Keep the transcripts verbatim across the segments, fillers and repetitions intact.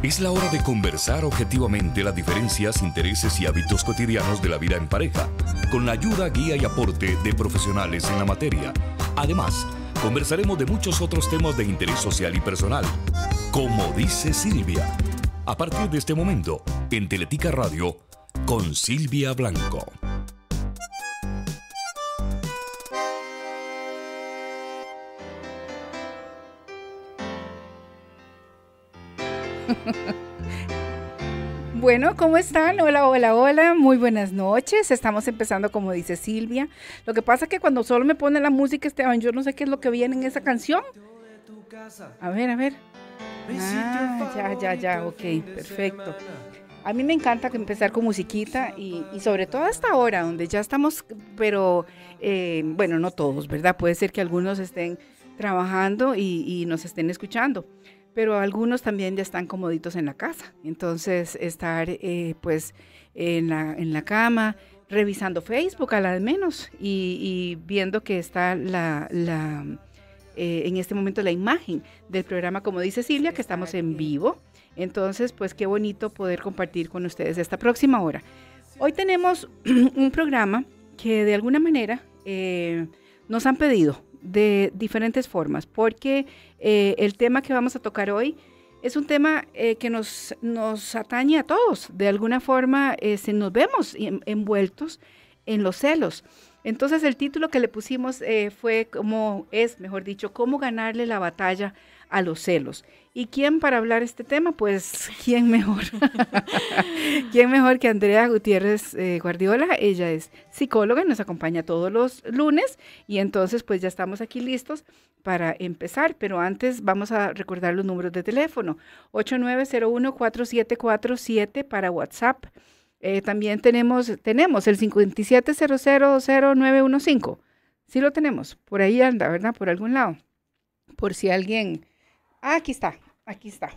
Es la hora de conversar objetivamente las diferencias, intereses y hábitos cotidianos de la vida en pareja, con la ayuda, guía y aporte de profesionales en la materia. Además, conversaremos de muchos otros temas de interés social y personal. Como dice Sylvia, a partir de este momento, en Teletica Radio, con Sylvia Blanco. Bueno, ¿cómo están? Hola, hola, hola, muy buenas noches. Estamos empezando Como dice Sylvia. Lo que pasa es que cuando solo me pone la música, Esteban, yo no sé qué es lo que viene en esa canción. A ver, a ver. Ah, ya, ya, ya, ok, perfecto. A mí me encanta empezar con musiquita y, y sobre todo hasta ahora, donde ya estamos, pero eh, bueno, no todos, ¿verdad? Puede ser que algunos estén trabajando y, y nos estén escuchando, pero algunos también ya están comoditos en la casa. Entonces, estar eh, pues en la, en la cama, revisando Facebook a las menos y, y viendo que está la, la eh, en este momento la imagen del programa Como dice Sylvia, que estamos en vivo. Entonces, pues qué bonito poder compartir con ustedes esta próxima hora. Hoy tenemos un programa que de alguna manera eh, nos han pedido de diferentes formas, porque eh, el tema que vamos a tocar hoy es un tema eh, que nos, nos atañe a todos. De alguna forma eh, se nos vemos envueltos en los celos. Entonces el título que le pusimos eh, fue, como es, mejor dicho, cómo ganarle la batalla a los celos. ¿Y quién para hablar este tema? Pues, ¿quién mejor? ¿Quién mejor que Andrea Gutiérrez eh, Guardiola? Ella es psicóloga, nos acompaña todos los lunes y entonces pues ya estamos aquí listos para empezar, pero antes vamos a recordar los números de teléfono. ocho nueve cero uno cuatro siete cuatro siete para WhatsApp. Eh, también tenemos, tenemos el cinco siete cero cero cero nueve uno cinco. Sí lo tenemos, por ahí anda, ¿verdad? Por algún lado. Por si alguien... Ah, aquí está, aquí está,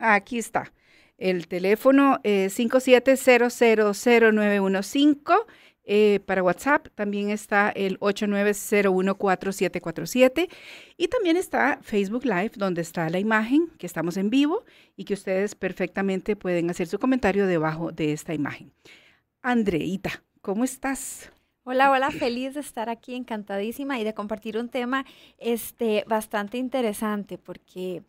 aquí está. El teléfono eh, cinco siete cero cero cero nueve uno cinco. Eh, para WhatsApp también está el ocho nueve cero uno cuatro siete cuatro siete. Y también está Facebook Live, donde está la imagen, que estamos en vivo y que ustedes perfectamente pueden hacer su comentario debajo de esta imagen. Andreita, ¿cómo estás? Hola, hola, feliz de estar aquí, encantadísima y de compartir un tema este, bastante interesante, porque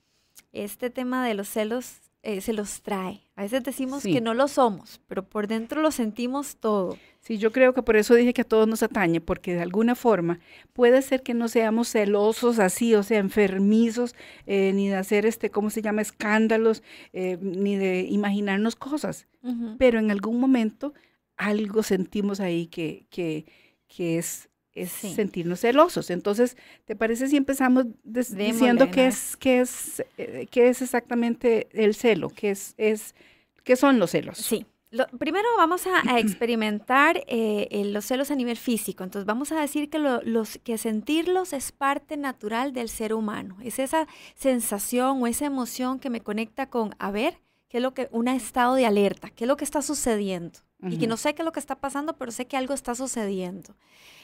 este tema de los celos eh, se los trae. A veces decimos sí, que no lo somos, pero por dentro lo sentimos todo. Sí, yo creo que por eso dije que a todos nos atañe, porque de alguna forma puede ser que no seamos celosos así, o sea, enfermizos, eh, ni de hacer, este, ¿cómo se llama?, escándalos, eh, ni de imaginarnos cosas, uh-huh, pero en algún momento... algo sentimos ahí que, que, que es, es sí, sentirnos celosos. Entonces, ¿te parece si empezamos des, Démosle, diciendo qué es, qué es, eh, qué es exactamente el celo? ¿Qué, es, es, qué son los celos? Sí. Lo, primero vamos a, a experimentar eh, los celos a nivel físico. Entonces vamos a decir que, lo, los, que sentirlos es parte natural del ser humano. Es esa sensación o esa emoción que me conecta con, a ver, qué es lo que, un estado de alerta, qué es lo que está sucediendo. Y que no sé qué es lo que está pasando, pero sé que algo está sucediendo.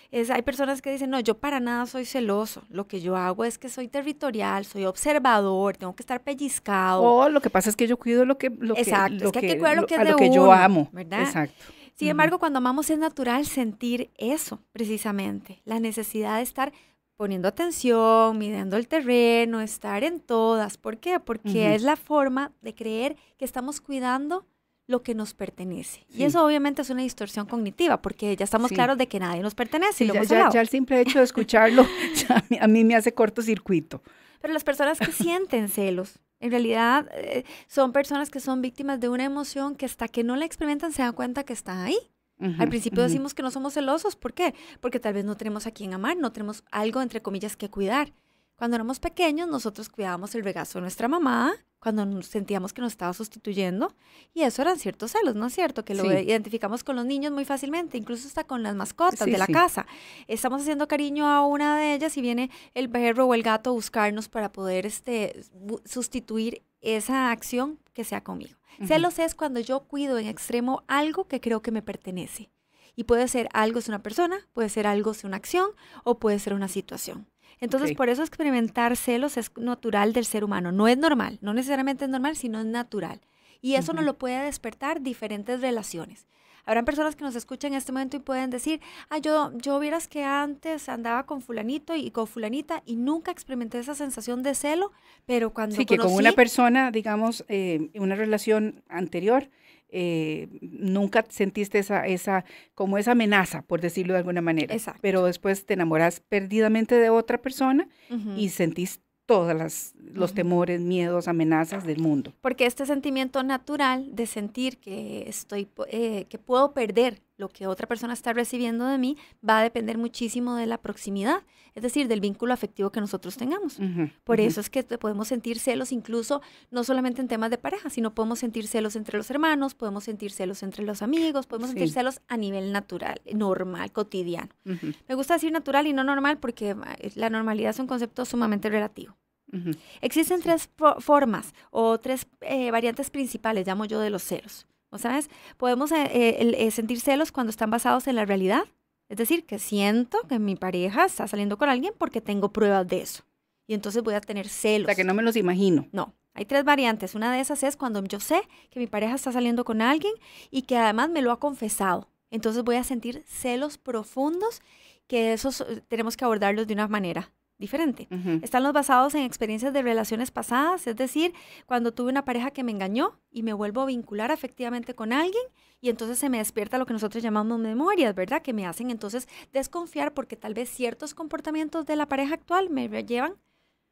Es, hay personas que dicen, no, yo para nada soy celoso. Lo que yo hago es que soy territorial, soy observador, tengo que estar pellizcado. O lo que pasa es que yo cuido lo que lo Exacto, que, lo es que hay que cuidar lo que, lo, es de lo que uno, yo amo, ¿verdad? Exacto. Sin embargo, uh-huh, cuando amamos es natural sentir eso, precisamente. La necesidad de estar poniendo atención, midiendo el terreno, estar en todas. ¿Por qué? Porque uh-huh, es la forma de creer que estamos cuidando lo que nos pertenece. Sí. Y eso obviamente es una distorsión cognitiva, porque ya estamos sí, claros de que nadie nos pertenece. Sí, y lo ya, hemos ya, ya el simple hecho de escucharlo ya a, mí, a mí me hace cortocircuito. Pero las personas que sienten celos, en realidad eh, son personas que son víctimas de una emoción que hasta que no la experimentan se dan cuenta que están ahí. Uh-huh, al principio uh-huh, decimos que no somos celosos. ¿Por qué? Porque tal vez no tenemos a quien amar, no tenemos algo, entre comillas, que cuidar. Cuando éramos pequeños, nosotros cuidábamos el regazo de nuestra mamá, cuando nos sentíamos que nos estaba sustituyendo, y eso eran ciertos celos, ¿no es cierto? Que lo sí, identificamos con los niños muy fácilmente, incluso hasta con las mascotas sí, de la sí, casa. Estamos haciendo cariño a una de ellas y viene el perro o el gato a buscarnos para poder este, sustituir esa acción que sea conmigo. Uh-huh. Celos es cuando yo cuido en extremo algo que creo que me pertenece. Y puede ser algo es una persona, puede ser algo es una acción, o puede ser una situación. Entonces, okay, por eso experimentar celos es natural del ser humano. No es normal, no necesariamente es normal, sino es natural. y eso uh-huh. nos lo puede despertar diferentes relaciones. Habrán personas que nos escuchan en este momento y pueden decir, ah, yo, yo vieras que antes andaba con fulanito y con fulanita y nunca experimenté esa sensación de celo, pero cuando sí, conocí... que con una persona, digamos, eh, una relación anterior, eh, nunca sentiste esa, esa, como esa amenaza, por decirlo de alguna manera. Exacto. Pero después te enamoras perdidamente de otra persona uh-huh. y sentís todos los temores, miedos, amenazas del mundo. Porque este sentimiento natural de sentir que, estoy, eh, que puedo perder lo que otra persona está recibiendo de mí va a depender muchísimo de la proximidad, es decir, del vínculo afectivo que nosotros tengamos. Uh-huh, Por uh-huh. eso es que podemos sentir celos incluso no solamente en temas de pareja, sino podemos sentir celos entre los hermanos, podemos sentir celos entre los amigos, podemos sí. sentir celos a nivel natural, normal, cotidiano. Uh-huh. Me gusta decir natural y no normal porque la normalidad es un concepto sumamente relativo. Uh-huh. Existen sí. tres formas o tres eh, variantes principales, llamo yo, de los celos. ¿Sabes? Podemos eh, eh, sentir celos cuando están basados en la realidad, es decir, que siento que mi pareja está saliendo con alguien porque tengo pruebas de eso, y entonces voy a tener celos. O sea, que no me los imagino. No, hay tres variantes, una de esas es cuando yo sé que mi pareja está saliendo con alguien y que además me lo ha confesado, entonces voy a sentir celos profundos, que esos tenemos que abordarlos de una manera diferente. Uh-huh. Están los basados en experiencias de relaciones pasadas, es decir, cuando tuve una pareja que me engañó y me vuelvo a vincular afectivamente con alguien y entonces se me despierta lo que nosotros llamamos memorias, ¿verdad? Que me hacen entonces desconfiar porque tal vez ciertos comportamientos de la pareja actual me llevan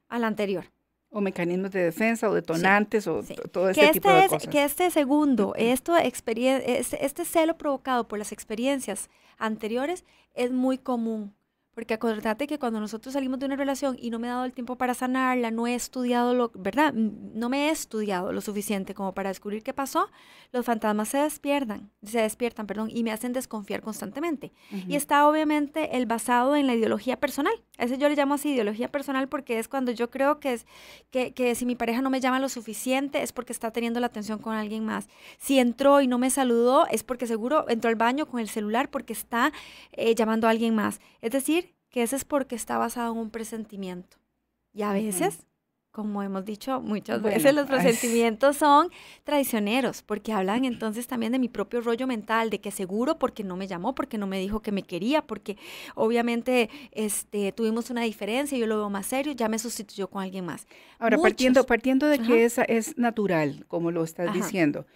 al anterior. O mecanismos de defensa, o detonantes, sí, o sí. todo ese este tipo de es, cosas. Que este segundo, esto, este, este celo provocado por las experiencias anteriores es muy común. Porque acordate que cuando nosotros salimos de una relación y no me he dado el tiempo para sanarla, no he estudiado, lo, ¿verdad? No me he estudiado lo suficiente como para descubrir qué pasó, los fantasmas se despiertan, se despiertan, perdón, y me hacen desconfiar constantemente. Uh-huh. Y está obviamente el basado en la ideología personal. A ese yo le llamo así ideología personal porque es cuando yo creo que, es, que, que si mi pareja no me llama lo suficiente es porque está teniendo la atención con alguien más. Si entró y no me saludó es porque seguro entró al baño con el celular porque está eh, llamando a alguien más. Es decir, que ese es porque está basado en un presentimiento. Y a veces, uh-huh. como hemos dicho muchas bueno, veces, los presentimientos son traicioneros, porque hablan entonces también de mi propio rollo mental, de que seguro porque no me llamó, porque no me dijo que me quería, porque obviamente este, tuvimos una diferencia, yo lo veo más serio, ya me sustituyó con alguien más. Ahora, Muchos, partiendo, partiendo de uh-huh. que esa es natural, como lo estás uh-huh. diciendo,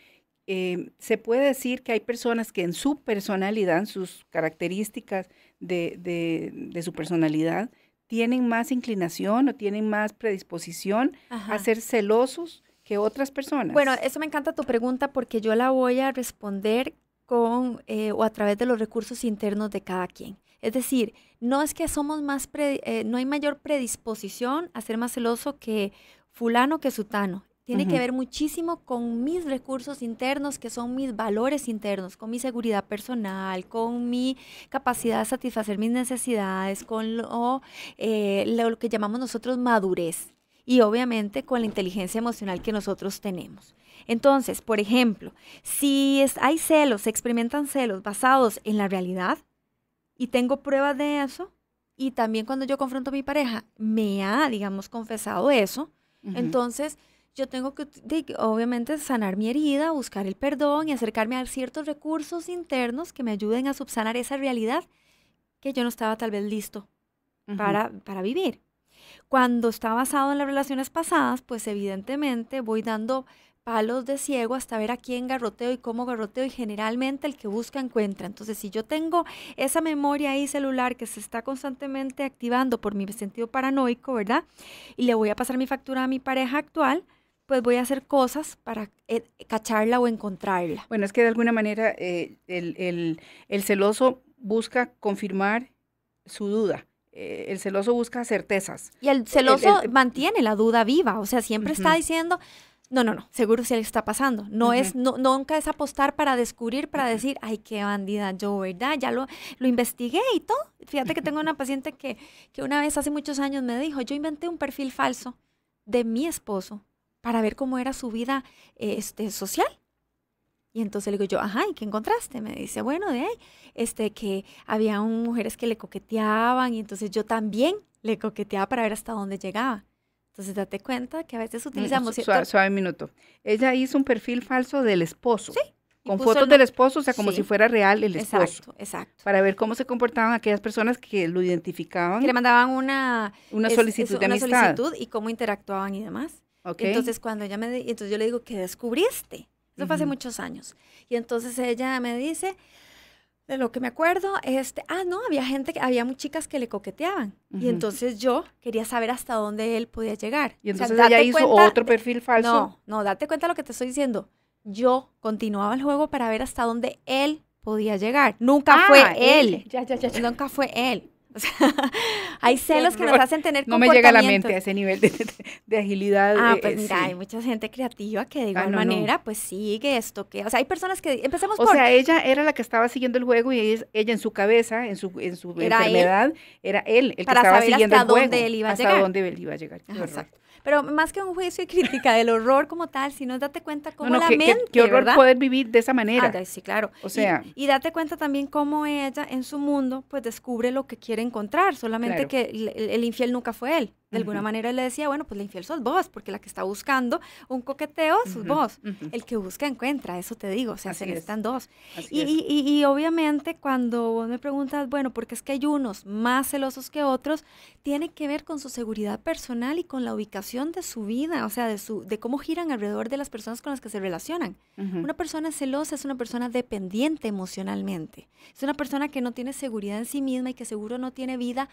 eh, se puede decir que hay personas que en su personalidad, en sus características, De, de, de su personalidad, tienen más inclinación o tienen más predisposición Ajá. a ser celosos que otras personas. Bueno, eso me encanta tu pregunta porque yo la voy a responder con eh, o a través de los recursos internos de cada quien. Es decir, no es que somos más, pre, eh, no hay mayor predisposición a ser más celoso que fulano que sutano. Tiene uh-huh. que ver muchísimo con mis recursos internos, que son mis valores internos, con mi seguridad personal, con mi capacidad de satisfacer mis necesidades, con lo, eh, lo que llamamos nosotros madurez y obviamente con la inteligencia emocional que nosotros tenemos. Entonces, por ejemplo, si es, hay celos, se experimentan celos basados en la realidad y tengo pruebas de eso y también cuando yo confronto a mi pareja me ha, digamos, confesado eso, uh-huh. entonces... yo tengo que, obviamente, sanar mi herida, buscar el perdón y acercarme a ciertos recursos internos que me ayuden a subsanar esa realidad que yo no estaba tal vez listo uh-huh. para, para vivir. Cuando está basado en las relaciones pasadas, pues evidentemente voy dando palos de ciego hasta ver a quién garroteo y cómo garroteo y generalmente el que busca encuentra. Entonces, si yo tengo esa memoria ahí celular que se está constantemente activando por mi sentido paranoico, ¿verdad? Y le voy a pasar mi factura a mi pareja actual, pues voy a hacer cosas para eh, cacharla o encontrarla. Bueno, es que de alguna manera eh, el, el, el celoso busca confirmar su duda. Eh, el celoso busca certezas. Y el celoso el, el, mantiene la duda viva. O sea, siempre uh-huh. está diciendo, no, no, no, seguro sí le está pasando. No uh-huh. es, no, nunca es apostar para descubrir, para uh-huh. decir, ay, qué bandida yo, ¿verdad? Ya lo, lo investigué y todo. Fíjate que tengo una paciente que, que una vez hace muchos años me dijo, yo inventé un perfil falso de mi esposo para ver cómo era su vida este, social. Y entonces le digo yo, ajá, ¿y qué encontraste? Me dice, bueno, de ahí, este, que había un, mujeres que le coqueteaban, y entonces yo también le coqueteaba para ver hasta dónde llegaba. Entonces date cuenta que a veces utilizamos... Su, suave, suave minuto. Ella hizo un perfil falso del esposo. Sí. Con fotos el... del esposo, o sea, como sí. si fuera real el esposo. Exacto, exacto. Para ver cómo se comportaban aquellas personas que lo identificaban. Que le mandaban una, una es, solicitud es, de una amistad. Solicitud y cómo interactuaban y demás. Okay. Entonces, cuando ella me... Entonces yo le digo, ¿qué descubriste? Eso uh-huh. fue hace muchos años. Y entonces ella me dice... De lo que me acuerdo, este, ah, no, había gente, que, había chicas que le coqueteaban. Uh-huh. Y entonces yo quería saber hasta dónde él podía llegar. Y entonces o sea, ella hizo otro de, perfil falso. No, no, date cuenta de lo que te estoy diciendo. Yo continuaba el juego para ver hasta dónde él podía llegar. Nunca ah, fue él. él. Ya, ya, ya, ya. Nunca fue él. O sea, hay celos que nos hacen tener comportamientos. No me llega a la mente a ese nivel de, de, de agilidad. Ah, eh, pues mira, sí. hay mucha gente creativa que de igual ah, no, manera, no. pues sigue esto. Que, o sea, hay personas que... Empecemos o por... O sea, ella era la que estaba siguiendo el juego y ella, ella en su cabeza, en su, en su era enfermedad, él, era él el que estaba siguiendo el juego. Para saber hasta dónde él iba a llegar. Hasta dónde él iba a llegar. Ajá, exacto. Pero más que un juicio y crítica del horror como tal, si no date cuenta cómo no, no, la que, mente, qué horror, ¿verdad? Poder vivir de esa manera. Ah, sí, claro. O sea, y, y date cuenta también cómo ella en su mundo pues descubre lo que quiere encontrar, solamente claro. que el, el infiel nunca fue él. De uh-huh. alguna manera él le decía, bueno, pues la infiel sos vos, porque la que está buscando un coqueteo sos uh-huh. vos. Uh-huh. El que busca encuentra, eso te digo, o sea, así se necesitan es. dos. Y, y, y, y obviamente cuando vos me preguntas, bueno, porque es que hay unos más celosos que otros, tiene que ver con su seguridad personal y con la ubicación de su vida, o sea, de, su, de cómo giran alrededor de las personas con las que se relacionan. Uh-huh. Una persona celosa es una persona dependiente emocionalmente, es una persona que no tiene seguridad en sí misma y que seguro no tiene vida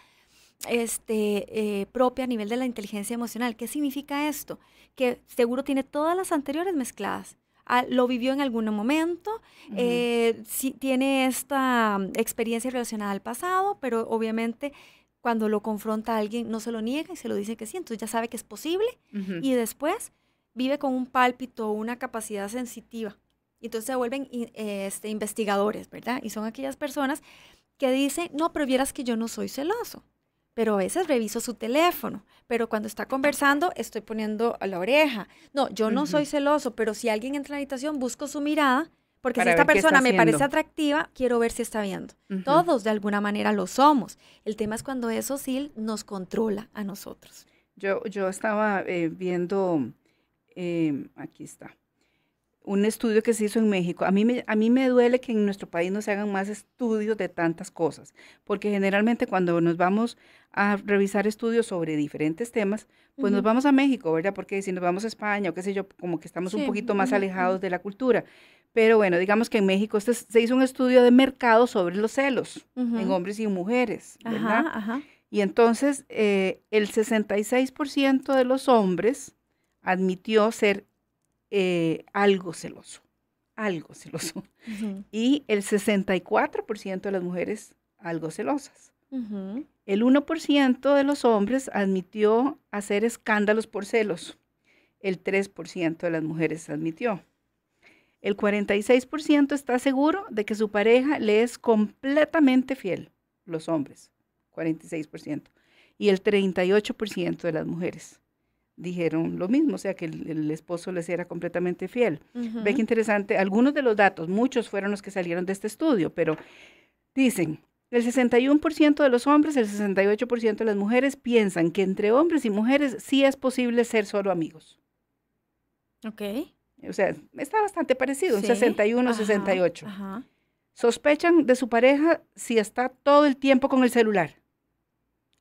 este, eh, propia a nivel de la inteligencia emocional. ¿Qué significa esto? Que seguro tiene todas las anteriores mezcladas. Ah, lo vivió en algún momento, uh-huh. eh, sí, tiene esta experiencia relacionada al pasado, pero obviamente cuando lo confronta a alguien no se lo niega y se lo dice que sí, entonces ya sabe que es posible uh-huh. y después vive con un pálpito, una capacidad sensitiva. Entonces se vuelven eh, este, investigadores, ¿verdad? Y son aquellas personas que dicen, no, pero vieras que yo no soy celoso. Pero a veces reviso su teléfono, pero cuando está conversando estoy poniendo la oreja. No, yo no uh-huh. soy celoso, pero si alguien entra a la habitación busco su mirada, porque para si esta persona me parece atractiva, quiero ver si está viendo. Uh-huh. Todos de alguna manera lo somos. El tema es cuando eso sí nos controla a nosotros. Yo, yo estaba eh, viendo, eh, aquí está, un estudio que se hizo en México. A mí, me, a mí me duele que en nuestro país no se hagan más estudios de tantas cosas, porque generalmente cuando nos vamos a revisar estudios sobre diferentes temas, pues uh-huh. nos vamos a México, ¿verdad? Porque si nos vamos a España o qué sé yo, como que estamos sí. un poquito más alejados uh-huh. de la cultura. Pero bueno, digamos que en México este, se hizo un estudio de mercado sobre los celos uh-huh. en hombres y mujeres, ¿verdad? Ajá, ajá. Y entonces eh, el sesenta y seis por ciento de los hombres admitió ser Eh, algo celoso, algo celoso. Uh-huh. Y el sesenta y cuatro por ciento de las mujeres algo celosas. Uh-huh. El uno por ciento de los hombres admitió hacer escándalos por celos. El tres por ciento de las mujeres admitió. El cuarenta y seis por ciento está seguro de que su pareja le es completamente fiel, los hombres, cuarenta y seis por ciento. Y el treinta y ocho por ciento de las mujeres dijeron lo mismo, o sea que el, el esposo les era completamente fiel. Uh-huh. Ve que interesante, algunos de los datos, muchos fueron los que salieron de este estudio, pero dicen, el sesenta y uno por ciento de los hombres, el sesenta y ocho por ciento de las mujeres piensan que entre hombres y mujeres sí es posible ser solo amigos. Ok. O sea, está bastante parecido, sí. un sesenta y uno, sesenta y ocho. Ajá. Sospechan de su pareja si está todo el tiempo con el celular,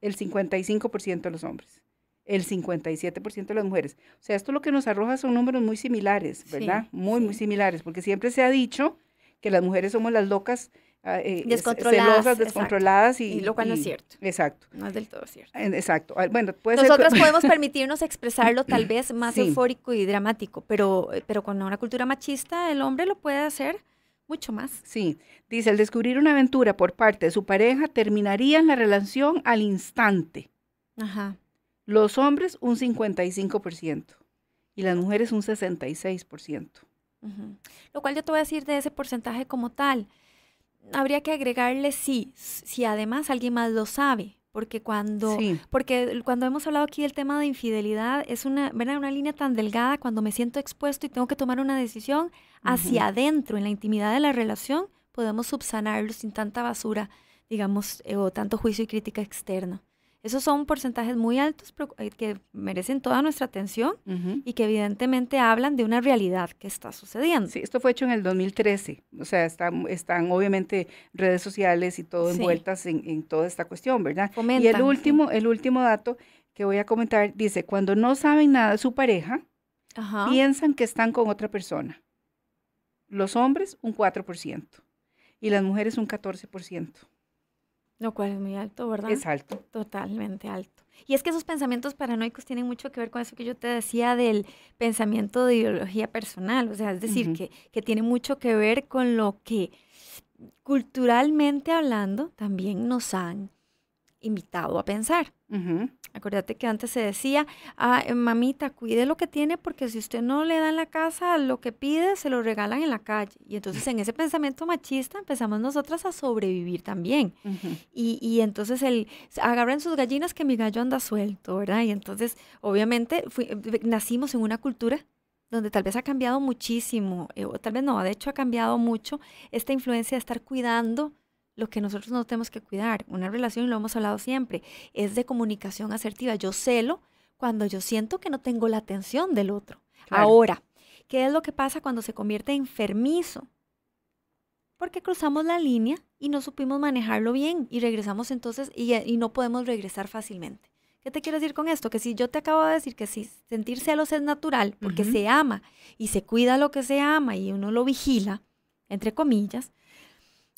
el cincuenta y cinco por ciento de los hombres. El cincuenta y siete por ciento de las mujeres. O sea, esto lo que nos arroja son números muy similares, ¿verdad? Sí, muy, sí. muy similares, porque siempre se ha dicho que las mujeres somos las locas, eh, descontroladas, celosas, descontroladas. Y, y lo cual y, no es cierto. Exacto. No es del todo cierto. Exacto. Bueno, puede Nosotros ser... podemos permitirnos expresarlo tal vez más sí. eufórico y dramático, pero, pero con una cultura machista el hombre lo puede hacer mucho más. Sí. Dice, al descubrir una aventura por parte de su pareja, terminarían la relación al instante. Ajá. Los hombres un cincuenta y cinco por ciento y las mujeres un sesenta y seis por ciento. Uh-huh. Lo cual yo te voy a decir de ese porcentaje como tal. Habría que agregarle sí, si además alguien más lo sabe, porque cuando, sí. porque cuando hemos hablado aquí del tema de infidelidad, es una, ¿verdad? Una línea tan delgada cuando me siento expuesto y tengo que tomar una decisión hacia uh-huh. adentro, en la intimidad de la relación, podemos subsanarlo sin tanta basura, digamos, eh, o tanto juicio y crítica externa. Esos son porcentajes muy altos que merecen toda nuestra atención uh-huh. y que evidentemente hablan de una realidad que está sucediendo. Sí, esto fue hecho en el dos mil trece, o sea, están, están obviamente redes sociales y todo sí. envueltas en, en toda esta cuestión, ¿verdad? Comentan, y el último, sí. el último dato que voy a comentar dice, cuando no saben nada de su pareja, ajá. piensan que están con otra persona. Los hombres un cuatro por ciento y las mujeres un catorce por ciento. Lo cual es muy alto, ¿verdad? Es alto. Totalmente alto. Y es que esos pensamientos paranoicos tienen mucho que ver con eso que yo te decía del pensamiento de ideología personal, o sea, es decir, uh-huh. que, que tiene mucho que ver con lo que culturalmente hablando también nos han invitado a pensar. Uh-huh. Acuérdate que antes se decía, ah, mamita, cuide lo que tiene porque si usted no le da en la casa lo que pide, se lo regalan en la calle. Y entonces en ese pensamiento machista empezamos nosotras a sobrevivir también. Uh-huh. y, y entonces el, agarren sus gallinas que mi gallo anda suelto, ¿verdad? Y entonces obviamente fui, nacimos en una cultura donde tal vez ha cambiado muchísimo, eh, o tal vez no, de hecho ha cambiado mucho esta influencia de estar cuidando lo que nosotros no tenemos que cuidar. Una relación, y lo hemos hablado siempre, es de comunicación asertiva. Yo celo cuando yo siento que no tengo la atención del otro. Claro. Ahora, ¿qué es lo que pasa cuando se convierte en enfermizo? Porque cruzamos la línea y no supimos manejarlo bien y regresamos entonces y, y no podemos regresar fácilmente. ¿Qué te quiero decir con esto? Que si yo te acabo de decir que si sentir celos es natural porque uh-huh. se ama y se cuida lo que se ama y uno lo vigila, entre comillas,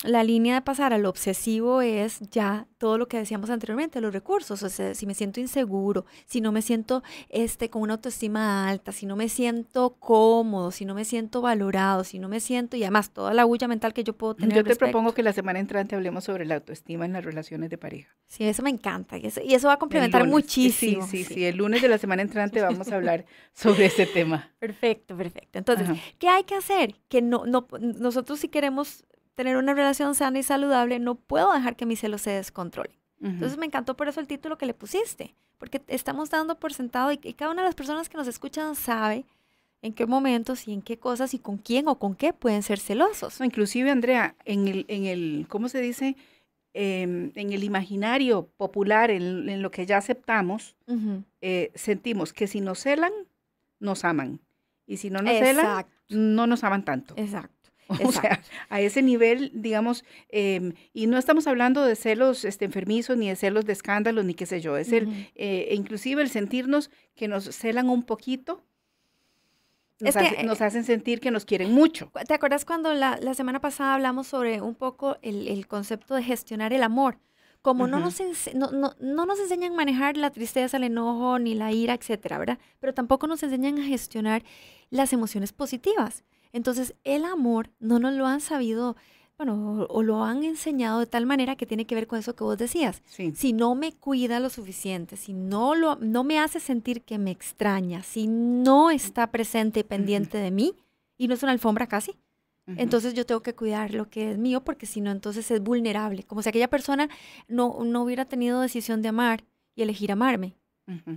la línea de pasar al obsesivo es ya todo lo que decíamos anteriormente, los recursos, o sea, si me siento inseguro, si no me siento este, con una autoestima alta, si no me siento cómodo, si no me siento valorado, si no me siento, y además toda la bulla mental que yo puedo tener. Yo te propongo que la semana entrante hablemos sobre la autoestima en las relaciones de pareja. Sí, eso me encanta, y eso, y eso va a complementar muchísimo. Sí, sí, sí, sí, el lunes de la semana entrante vamos a hablar sobre este tema. Perfecto, perfecto. Entonces, ajá. ¿qué hay que hacer? Que no, no, nosotros si queremos tener una relación sana y saludable, no puedo dejar que mis celos se descontrolen. Uh-huh. Entonces me encantó por eso el título que le pusiste, porque estamos dando por sentado y, y cada una de las personas que nos escuchan sabe en qué momentos y en qué cosas y con quién o con qué pueden ser celosos. No, inclusive, Andrea, en el, en el ¿cómo se dice? Eh, en el imaginario popular, en, en lo que ya aceptamos, uh-huh. eh, sentimos que si nos celan, nos aman. Y si no nos celan, no nos aman tanto. Exacto. O sea, a ese nivel, digamos, eh, y no estamos hablando de celos este, enfermizos, ni de celos de escándalos, ni qué sé yo, es uh-huh. el, eh, inclusive el sentirnos que nos celan un poquito, nos, es que, hace, nos hacen sentir que nos quieren mucho. ¿Te acuerdas cuando la, la semana pasada hablamos sobre un poco el, el concepto de gestionar el amor? Como uh-huh. no, nos no, no, no nos enseñan a manejar la tristeza, el enojo, ni la ira, etcétera, ¿verdad? Pero tampoco nos enseñan a gestionar las emociones positivas. Entonces, el amor no nos lo han sabido, bueno, o lo han enseñado de tal manera que tiene que ver con eso que vos decías. Sí. Si no me cuida lo suficiente, si no, lo, no me hace sentir que me extraña, si no está presente y pendiente uh-huh. de mí, y no es una alfombra casi, uh-huh. entonces yo tengo que cuidar lo que es mío porque si no, entonces es vulnerable. Como si aquella persona no, no hubiera tenido decisión de amar y elegir amarme.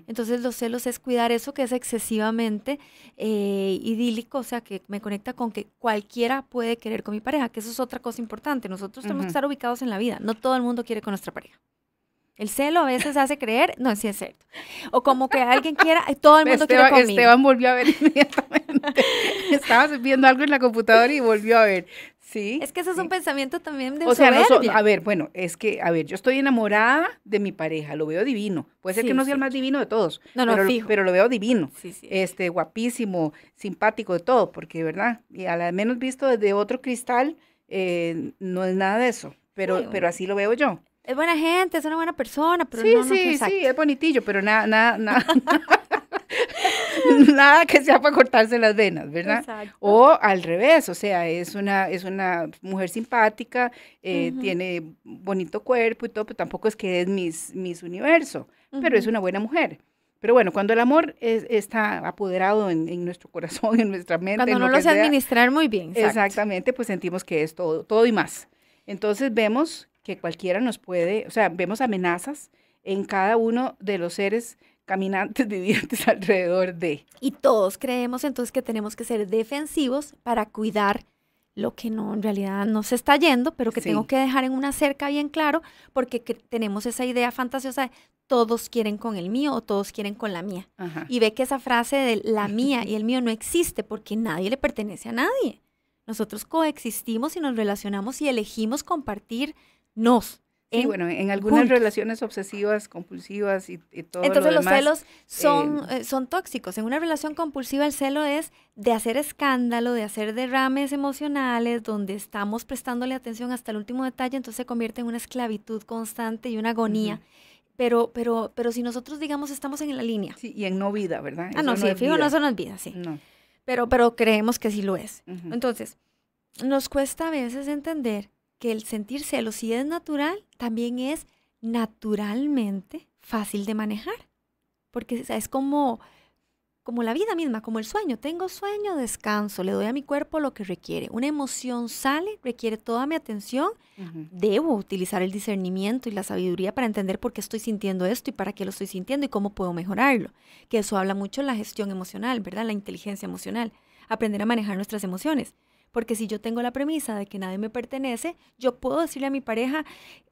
Entonces los celos es cuidar eso que es excesivamente eh, idílico, o sea que me conecta con que cualquiera puede querer con mi pareja, que eso es otra cosa importante, nosotros uh-huh. tenemos que estar ubicados en la vida, no todo el mundo quiere con nuestra pareja. El celo a veces hace creer, no, sí es cierto. O como que alguien quiera, todo el mundo Esteban, quiere conmigo. Esteban volvió a ver inmediatamente. Estabas viendo algo en la computadora y volvió a ver. Sí. Es que ese es un sí. pensamiento también de o soberbia. Sea, no so, a ver, bueno, es que, a ver, yo estoy enamorada de mi pareja, lo veo divino. Puede ser sí, que no sea sí. el más divino de todos. No, no, pero, fijo. Pero lo veo divino. Sí, sí. Este, guapísimo, simpático de todo, porque, ¿verdad? Y al menos visto desde otro cristal, eh, no es nada de eso. Pero, sí, bueno. pero así lo veo yo. Es buena gente, es una buena persona, pero sí, no, no sí, sí, es bonitillo, pero nada, nada, nada, nada que sea para cortarse las venas, ¿verdad? Exacto. O al revés, o sea, es una, es una mujer simpática, eh, uh-huh. tiene bonito cuerpo y todo, pero tampoco es que es mis, mis universo, uh-huh. pero es una buena mujer. Pero bueno, cuando el amor es, está apoderado en, en nuestro corazón, en nuestra mente, cuando en no lo, lo sé administrar muy bien, exacto. exactamente, pues sentimos que es todo, todo y más. Entonces vemos que cualquiera nos puede, o sea, vemos amenazas en cada uno de los seres caminantes, vivientes alrededor de. Y todos creemos entonces que tenemos que ser defensivos para cuidar lo que no, en realidad no se está yendo, pero que sí. tengo que dejar en una cerca bien claro, porque que tenemos esa idea fantasiosa de todos quieren con el mío o todos quieren con la mía. Ajá. Y ve que esa frase de la mía y el mío no existe porque nadie le pertenece a nadie. Nosotros coexistimos y nos relacionamos y elegimos compartirnos. Sí, en, bueno, en algunas juntos. relaciones obsesivas, compulsivas y, y todo Entonces, lo demás. Entonces los celos son, eh, son tóxicos. En una relación compulsiva el celo es de hacer escándalo, de hacer derrames emocionales, donde estamos prestándole atención hasta el último detalle, entonces se convierte en una esclavitud constante y una agonía. Uh-huh. Pero, pero, pero si nosotros, digamos, estamos en la línea. Sí, y en no vida, ¿verdad? Ah, no, sí, fijo, no, eso no es vida, sí. No. Pero, pero creemos que sí lo es. Uh-huh. Entonces, nos cuesta a veces entender que el sentir celos, si es natural, también es naturalmente fácil de manejar. Porque o sea, es como, como la vida misma, como el sueño. Tengo sueño, descanso, le doy a mi cuerpo lo que requiere. Una emoción sale, requiere toda mi atención. Uh-huh. Debo utilizar el discernimiento y la sabiduría para entender por qué estoy sintiendo esto y para qué lo estoy sintiendo y cómo puedo mejorarlo. Que eso habla mucho de la gestión emocional, ¿verdad? La inteligencia emocional. Aprender a manejar nuestras emociones. Porque si yo tengo la premisa de que nadie me pertenece, yo puedo decirle a mi pareja,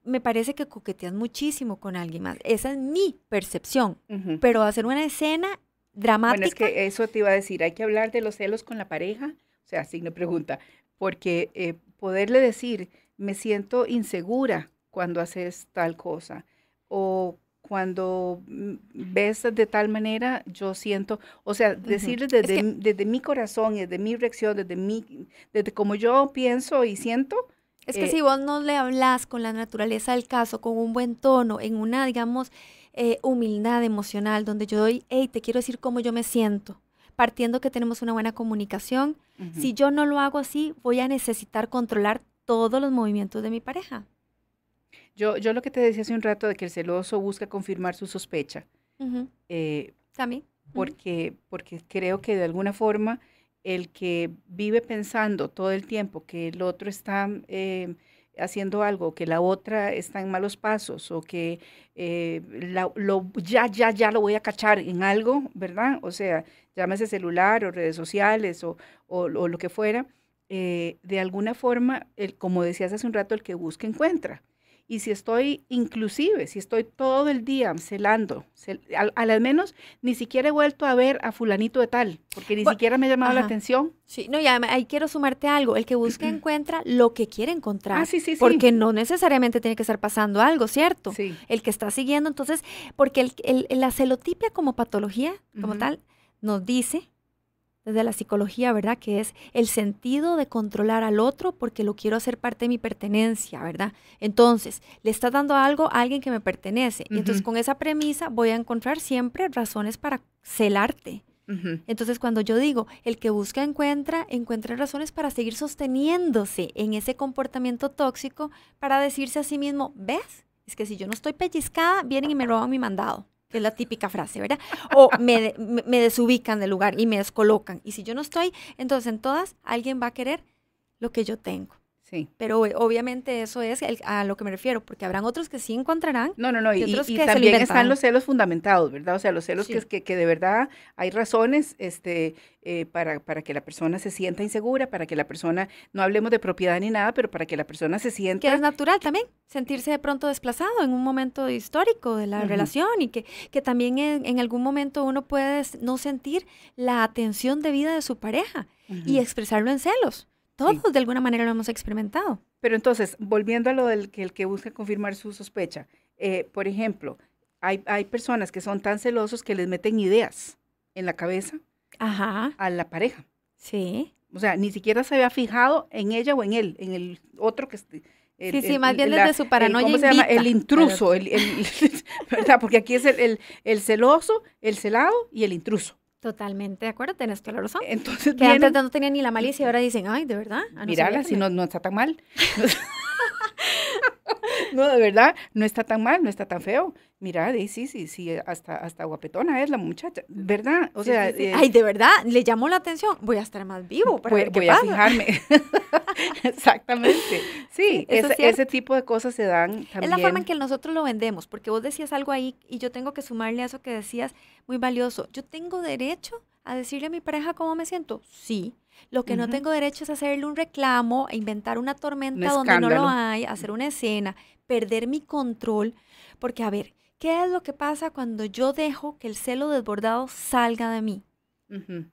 me parece que coqueteas muchísimo con alguien más. Esa es mi percepción. Uh-huh. Pero hacer una escena dramática. Bueno, es que eso te iba a decir, hay que hablar de los celos con la pareja, o sea, signo de pregunta, porque eh, poderle decir, me siento insegura cuando haces tal cosa, o cuando ves de tal manera, yo siento, o sea, decirles desde, es que, desde mi corazón, desde mi reacción, desde, mi, desde como yo pienso y siento. Es eh, que si vos no le hablas con la naturaleza del caso, con un buen tono, en una, digamos, eh, humildad emocional, donde yo doy, hey, te quiero decir cómo yo me siento, partiendo que tenemos una buena comunicación. Uh-huh. Si yo no lo hago así, voy a necesitar controlar todos los movimientos de mi pareja. Yo, yo lo que te decía hace un rato de que el celoso busca confirmar su sospecha. Uh-huh. eh, También. Uh-huh. porque, porque creo que de alguna forma el que vive pensando todo el tiempo que el otro está eh, haciendo algo, que la otra está en malos pasos o que eh, la, lo, ya, ya, ya lo voy a cachar en algo, ¿verdad? O sea, llámese celular o redes sociales o, o, o lo que fuera. Eh, de alguna forma, el, como decías hace un rato, el que busca encuentra. Y si estoy, inclusive, si estoy todo el día celando, cel, al, al menos ni siquiera he vuelto a ver a fulanito de tal, porque ni bueno, siquiera me ha llamado ajá. la atención. Sí, no, y además, ahí quiero sumarte algo, el que busca encuentra lo que quiere encontrar. Ah, sí, sí, sí. Porque no necesariamente tiene que estar pasando algo, ¿cierto? Sí. El que está siguiendo, entonces, porque el, el, la celotipia como patología, como uh-huh. tal, nos dice, desde la psicología, ¿verdad? Que es el sentido de controlar al otro porque lo quiero hacer parte de mi pertenencia, ¿verdad? Entonces, le está dando algo a alguien que me pertenece. Uh-huh. Y entonces, con esa premisa, voy a encontrar siempre razones para celarte. Uh-huh. Entonces, cuando yo digo, el que busca encuentra, encuentra razones para seguir sosteniéndose en ese comportamiento tóxico para decirse a sí mismo, ¿ves? Es que si yo no estoy pellizcada, vienen y me roban mi mandado. Que es la típica frase, ¿verdad? O me, me, me desubican del lugar y me descolocan. Y si yo no estoy, entonces en todas alguien va a querer lo que yo tengo. Sí. Pero obviamente eso es el, a lo que me refiero, porque habrán otros que sí encontrarán. No, no, no. Y, y, otros y, que y también lo están los celos fundamentados, ¿verdad? O sea, los celos sí. que, que, que de verdad hay razones este, eh, para, para que la persona se sienta insegura, para que la persona, no hablemos de propiedad ni nada, pero para que la persona se sienta... Que es natural también, sentirse de pronto desplazado en un momento histórico de la uh-huh. relación y que, que también en, en algún momento uno puede no sentir la atención debida de su pareja uh-huh. y expresarlo en celos. Todos sí. de alguna manera lo hemos experimentado. Pero entonces, volviendo a lo del que, el que busca confirmar su sospecha, eh, por ejemplo, hay, hay personas que son tan celosos que les meten ideas en la cabeza Ajá. a la pareja. Sí. O sea, ni siquiera se había fijado en ella o en él, en el otro que... El, sí, sí, el, más bien la, desde su paranoia el, ¿cómo se llama? El intruso, el, el, el, ¿verdad? Porque aquí es el, el, el celoso, el celado y el intruso. Totalmente de acuerdo, tenés toda la razón. Entonces, que vienen, antes no tenían ni la malicia y ahora dicen, ay, de verdad. No mirala, si no, no está tan mal. No, de verdad, no está tan mal, no está tan feo. Mirá, sí, sí, sí, hasta, hasta guapetona es la muchacha, ¿verdad? O sí, sea, sí, sí. Eh, ay, de verdad, le llamó la atención, voy a estar más vivo para voy, ver qué voy pasa. A fijarme. Exactamente. Sí, sí es, es ese tipo de cosas se dan también. Es la forma en que nosotros lo vendemos, porque vos decías algo ahí y yo tengo que sumarle a eso que decías, muy valioso. Yo tengo derecho a decirle a mi pareja cómo me siento? Sí. Lo que uh-huh. no tengo derecho es hacerle un reclamo, inventar una tormenta un donde no lo hay, hacer una escena, perder mi control. Porque, a ver, ¿qué es lo que pasa cuando yo dejo que el celo desbordado salga de mí? Uh-huh.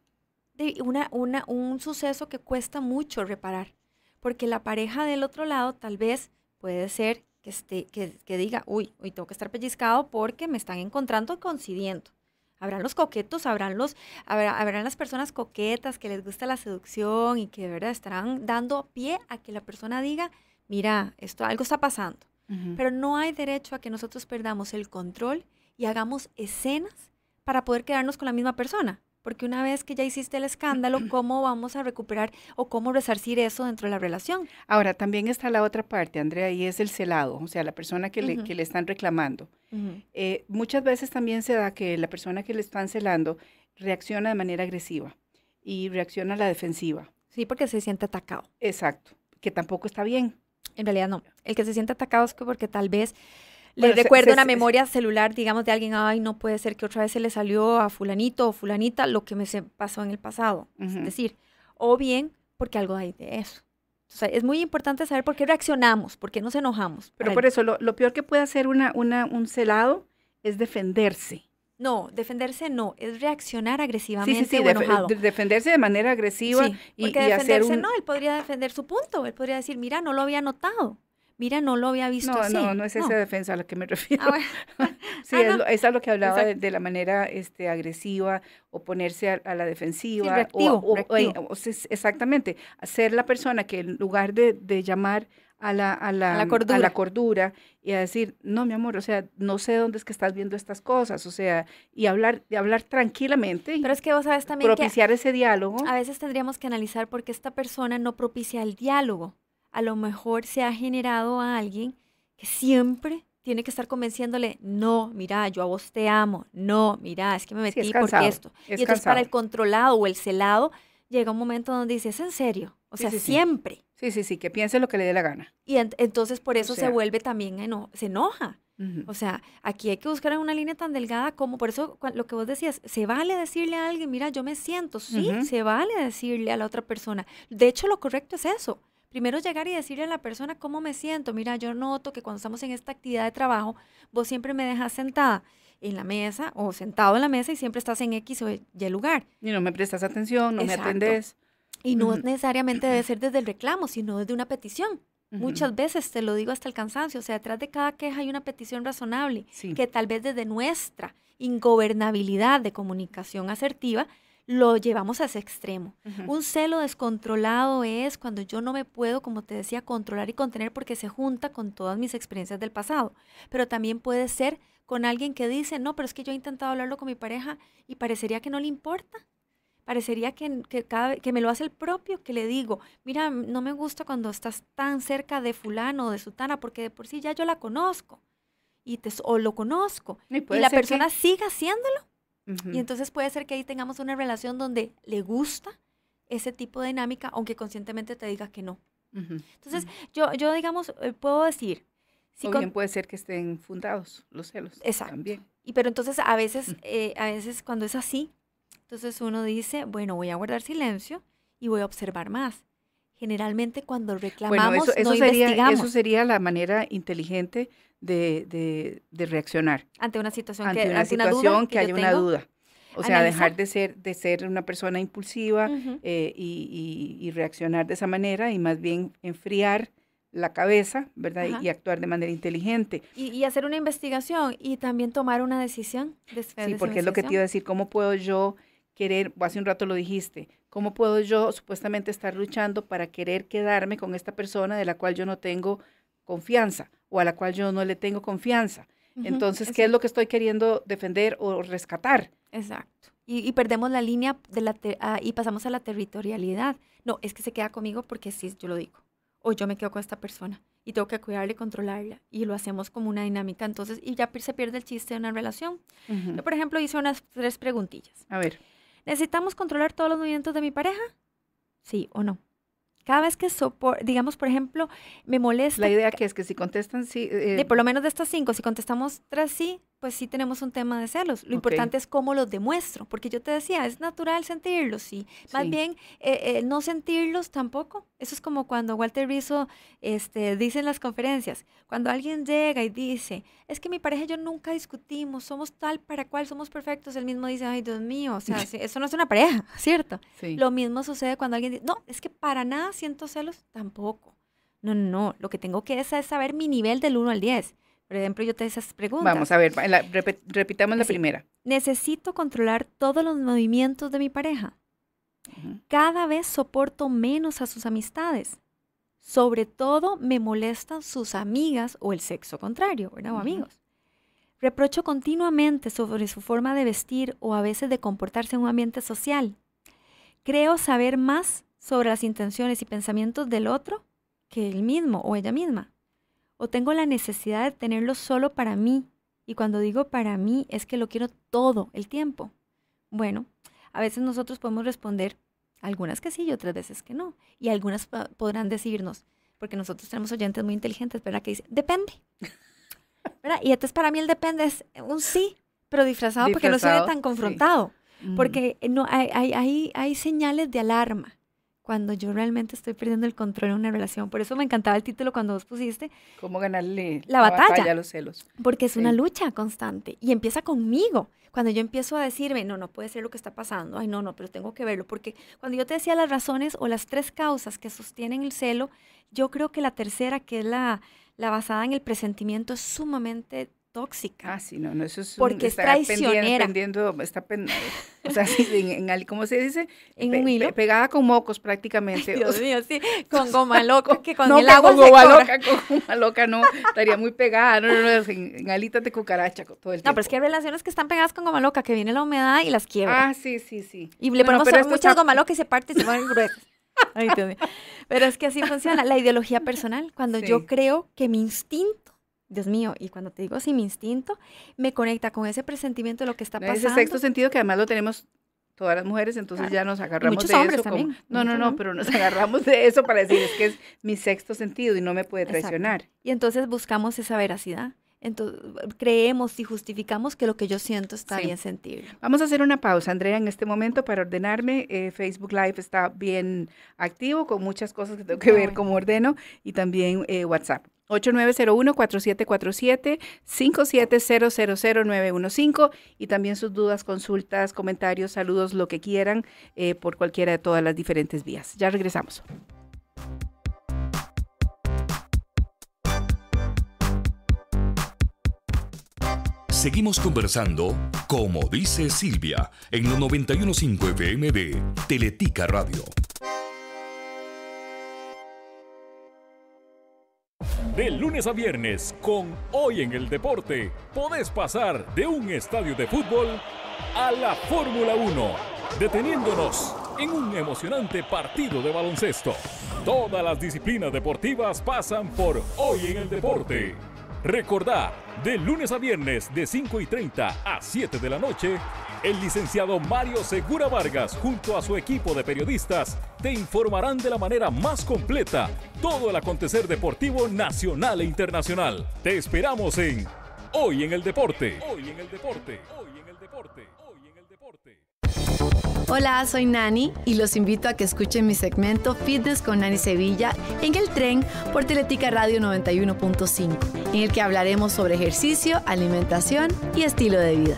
de una, una, un suceso que cuesta mucho reparar. Porque la pareja del otro lado tal vez puede ser que, esté, que, que diga, uy, hoy tengo que estar pellizcado porque me están encontrando y coincidiendo. Habrán los coquetos, habrán, los, habrá, habrán las personas coquetas que les gusta la seducción y que de verdad estarán dando pie a que la persona diga, mira, esto, algo está pasando. Uh-huh. Pero no hay derecho a que nosotros perdamos el control y hagamos escenas para poder quedarnos con la misma persona. Porque una vez que ya hiciste el escándalo, ¿cómo vamos a recuperar o cómo resarcir eso dentro de la relación? Ahora, también está la otra parte, Andrea, y es el celado, o sea, la persona que le, uh-huh. que le están reclamando. Uh-huh. eh, muchas veces también se da que la persona que le están celando reacciona de manera agresiva y reacciona a la defensiva. Sí, porque se siente atacado. Exacto, que tampoco está bien. En realidad no. El que se siente atacado es porque tal vez... Le bueno, recuerdo se, se, una memoria celular, digamos, de alguien, ay, no puede ser que otra vez se le salió a fulanito o fulanita lo que me pasó en el pasado, uh-huh. es decir, o bien porque algo hay de eso. O sea, es muy importante saber por qué reaccionamos, por qué nos enojamos. Pero por el... eso, lo, lo peor que puede hacer una, una, un celado es defenderse. No, defenderse no, es reaccionar agresivamente sí, sí, sí, o enojado. Def defenderse de manera agresiva sí, y, porque y hacer un... defenderse no, él podría defender su punto, él podría decir, mira, no lo había notado. Mira, no lo había visto no, así. No, no es esa no. defensa a la que me refiero. Ah, bueno. sí, ah, es, no. es a lo que hablaba de, de la manera este, agresiva o ponerse a, a la defensiva. Sí, reactivo, o, o, reactivo. O, o, o, exactamente, ser la persona que en lugar de, de llamar a la, a, la, a, la cordura. a la cordura y a decir, no, mi amor, o sea, no sé dónde es que estás viendo estas cosas, o sea, y hablar, y hablar tranquilamente. Pero es que vos sabes también propiciar que ese diálogo. A veces tendríamos que analizar por qué esta persona no propicia el diálogo. A lo mejor se ha generado a alguien que siempre tiene que estar convenciéndole, no, mira, yo a vos te amo, no, mira, es que me metí sí, es cansado, porque esto. Es y entonces cansado. Para el controlado o el celado llega un momento donde dice, es en serio, o sea, sí, sí, siempre. Sí, sí, sí, que piense lo que le dé la gana. Y en, entonces por eso o sea, se vuelve también, eno se enoja. Uh-huh. O sea, aquí hay que buscar una línea tan delgada como, por eso lo que vos decías, se vale decirle a alguien, mira, yo me siento, sí, uh-huh. se vale decirle a la otra persona. De hecho, lo correcto es eso. Primero llegar y decirle a la persona cómo me siento. Mira, yo noto que cuando estamos en esta actividad de trabajo, vos siempre me dejas sentada en la mesa o sentado en la mesa y siempre estás en X o Y lugar. Y no me prestas atención, no Exacto. me atendés. Y no uh-huh. necesariamente debe ser desde el reclamo, sino desde una petición. Uh-huh. Muchas veces, te lo digo hasta el cansancio, o sea, detrás de cada queja hay una petición razonable, sí. que tal vez desde nuestra ingobernabilidad de comunicación asertiva, lo llevamos a ese extremo. Uh-huh. Un celo descontrolado es cuando yo no me puedo, como te decía, controlar y contener porque se junta con todas mis experiencias del pasado. Pero también puede ser con alguien que dice, no, pero es que yo he intentado hablarlo con mi pareja y parecería que no le importa. Parecería que, que, cada, que me lo hace el propio, que le digo, mira, no me gusta cuando estás tan cerca de fulano o de sutana porque de por sí ya yo la conozco y te, o lo conozco. Y, y la persona que... sigue haciéndolo. Uh-huh. Y entonces puede ser que ahí tengamos una relación donde le gusta ese tipo de dinámica, aunque conscientemente te diga que no. Uh-huh. Entonces, uh-huh. yo, yo, digamos, puedo decir... Si o bien con... puede ser que estén fundados los celos. Exacto. También. Y, pero entonces, a veces, uh-huh. eh, a veces cuando es así, entonces uno dice, bueno, voy a guardar silencio y voy a observar más. Generalmente cuando reclamamos, bueno, eso, eso no sería, investigamos. Eso sería la manera inteligente de, de, de reaccionar. Ante una situación ante que, una ante situación una que, que haya una duda. O analizar. Sea, dejar de ser, de ser una persona impulsiva uh-huh. eh, y, y, y reaccionar de esa manera y más bien enfriar la cabeza, ¿verdad? Uh-huh. Y, y actuar de manera inteligente. Y, y hacer una investigación y también tomar una decisión. De, sí, de porque es lo que te iba a decir, ¿cómo puedo yo querer, hace un rato lo dijiste, ¿cómo puedo yo supuestamente estar luchando para querer quedarme con esta persona de la cual yo no tengo confianza o a la cual yo no le tengo confianza? Uh-huh, Entonces, ¿qué es lo que estoy queriendo defender o rescatar? Exacto. Y, y perdemos la línea de la ter ah, y pasamos a la territorialidad. No, es que se queda conmigo porque sí, yo lo digo. O yo me quedo con esta persona y tengo que cuidarla y controlarla. Y lo hacemos como una dinámica. Entonces, y ya se pierde el chiste de una relación. Uh-huh. Yo, por ejemplo, hice unas tres preguntillas. A ver. ¿Necesitamos controlar todos los movimientos de mi pareja? Sí o no. Cada vez que, sopor, digamos, por ejemplo, me molesta... La idea que es que si contestan sí... Eh, de por lo menos de estas cinco, si contestamos tres sí, pues sí tenemos un tema de celos. Lo okay. importante es cómo los demuestro, porque yo te decía, es natural sentirlos, sí. Más sí. bien, eh, eh, no sentirlos tampoco. Eso es como cuando Walter Rizzo este, dice en las conferencias, cuando alguien llega y dice, es que mi pareja y yo nunca discutimos, somos tal para cual, somos perfectos, él mismo dice, ay, Dios mío, o sea, eso no es una pareja, ¿cierto? Sí. Lo mismo sucede cuando alguien dice, no, es que para nada siento celos, tampoco. No, no, no, lo que tengo que es, es saber mi nivel del uno al diez. Por ejemplo, yo te hago esas preguntas. Vamos a ver, la, repet, repitamos la Así, primera. Necesito controlar todos los movimientos de mi pareja. Uh-huh. Cada vez soporto menos a sus amistades. Sobre todo me molestan sus amigas o el sexo contrario, ¿verdad? O amigos. Reprocho continuamente sobre su forma de vestir o a veces de comportarse en un ambiente social. Creo saber más sobre las intenciones y pensamientos del otro que él mismo o ella misma. O tengo la necesidad de tenerlo solo para mí. Y cuando digo para mí, es que lo quiero todo el tiempo. Bueno, a veces nosotros podemos responder, algunas que sí y otras veces que no. Y algunas podrán decirnos, porque nosotros tenemos oyentes muy inteligentes, ¿verdad? Que dicen, depende. ¿Verdad? Y entonces para mí el depende es un sí, pero disfrazado, disfrazado porque no suena tan confrontado. Sí. Porque no, hay, hay, hay, hay señales de alarma cuando yo realmente estoy perdiendo el control en una relación. Por eso me encantaba el título cuando vos pusiste. ¿Cómo ganarle la, la batalla? batalla a los celos? Porque es sí. una lucha constante y empieza conmigo. Cuando yo empiezo a decirme, no, no puede ser lo que está pasando. Ay, no, no, pero tengo que verlo. Porque cuando yo te decía las razones o las tres causas que sostienen el celo, yo creo que la tercera, que es la, la basada en el presentimiento, es sumamente tóxica. Ah, sí, no, no, eso es un, porque es traicionera. Pendiendo, está pen, o sea, sí, en, en, ¿cómo se dice? En pe, un hilo. Pe, pegada con mocos prácticamente. Ay, Dios o sea, mío, sí, con goma loca, que con no, el agua con goma se loca, con goma loca no, estaría muy pegada, no, no, no en, en alitas de cucaracha todo el tiempo. No, pero es que hay relaciones que están pegadas con goma loca, que viene la humedad y las quiebra. Ah, sí, sí, sí. Y le no, ponemos no, muchas está... goma loca y se parte y se ponen gruesas. Ay, Dios mío. Pero es que así funciona la ideología personal, cuando sí. yo creo que mi instinto, Dios mío, y cuando te digo así, mi instinto me conecta con ese presentimiento de lo que está pasando. Ese sexto sentido que además lo tenemos todas las mujeres, entonces claro. ya nos agarramos muchos de hombres eso. También. Como, no, no, no, no, pero nos agarramos de eso para decir, es que es mi sexto sentido y no me puede traicionar. Exacto. Y entonces buscamos esa veracidad. Entonces, creemos y justificamos que lo que yo siento está sí. bien sentir. Vamos a hacer una pausa, Andrea, en este momento para ordenarme. Eh, Facebook Live está bien activo, con muchas cosas que tengo que no, ver bueno. cómo ordeno, y también eh, WhatsApp. ocho nueve cero uno, cuatro siete cuatro siete, cinco siete cero cero cero nueve uno cinco, y también sus dudas, consultas, comentarios, saludos, lo que quieran, eh, por cualquiera de todas las diferentes vías. Ya regresamos. Seguimos conversando, como dice Silvia, en los noventa y uno punto cinco F M de Teletica Radio. De lunes a viernes, con Hoy en el Deporte, podés pasar de un estadio de fútbol a la Fórmula uno, deteniéndonos en un emocionante partido de baloncesto. Todas las disciplinas deportivas pasan por Hoy en el Deporte. Recordá, de lunes a viernes de cinco y treinta a siete de la noche, el licenciado Mario Segura Vargas junto a su equipo de periodistas te informarán de la manera más completa todo el acontecer deportivo nacional e internacional. Te esperamos en Hoy en el Deporte. Hoy en el Deporte. Hoy en el Deporte. Hoy en el Deporte. Hola, soy Nani y los invito a que escuchen mi segmento Fitness con Nani Sevilla en el tren por Teletica Radio noventa y uno punto cinco, en el que hablaremos sobre ejercicio, alimentación y estilo de vida.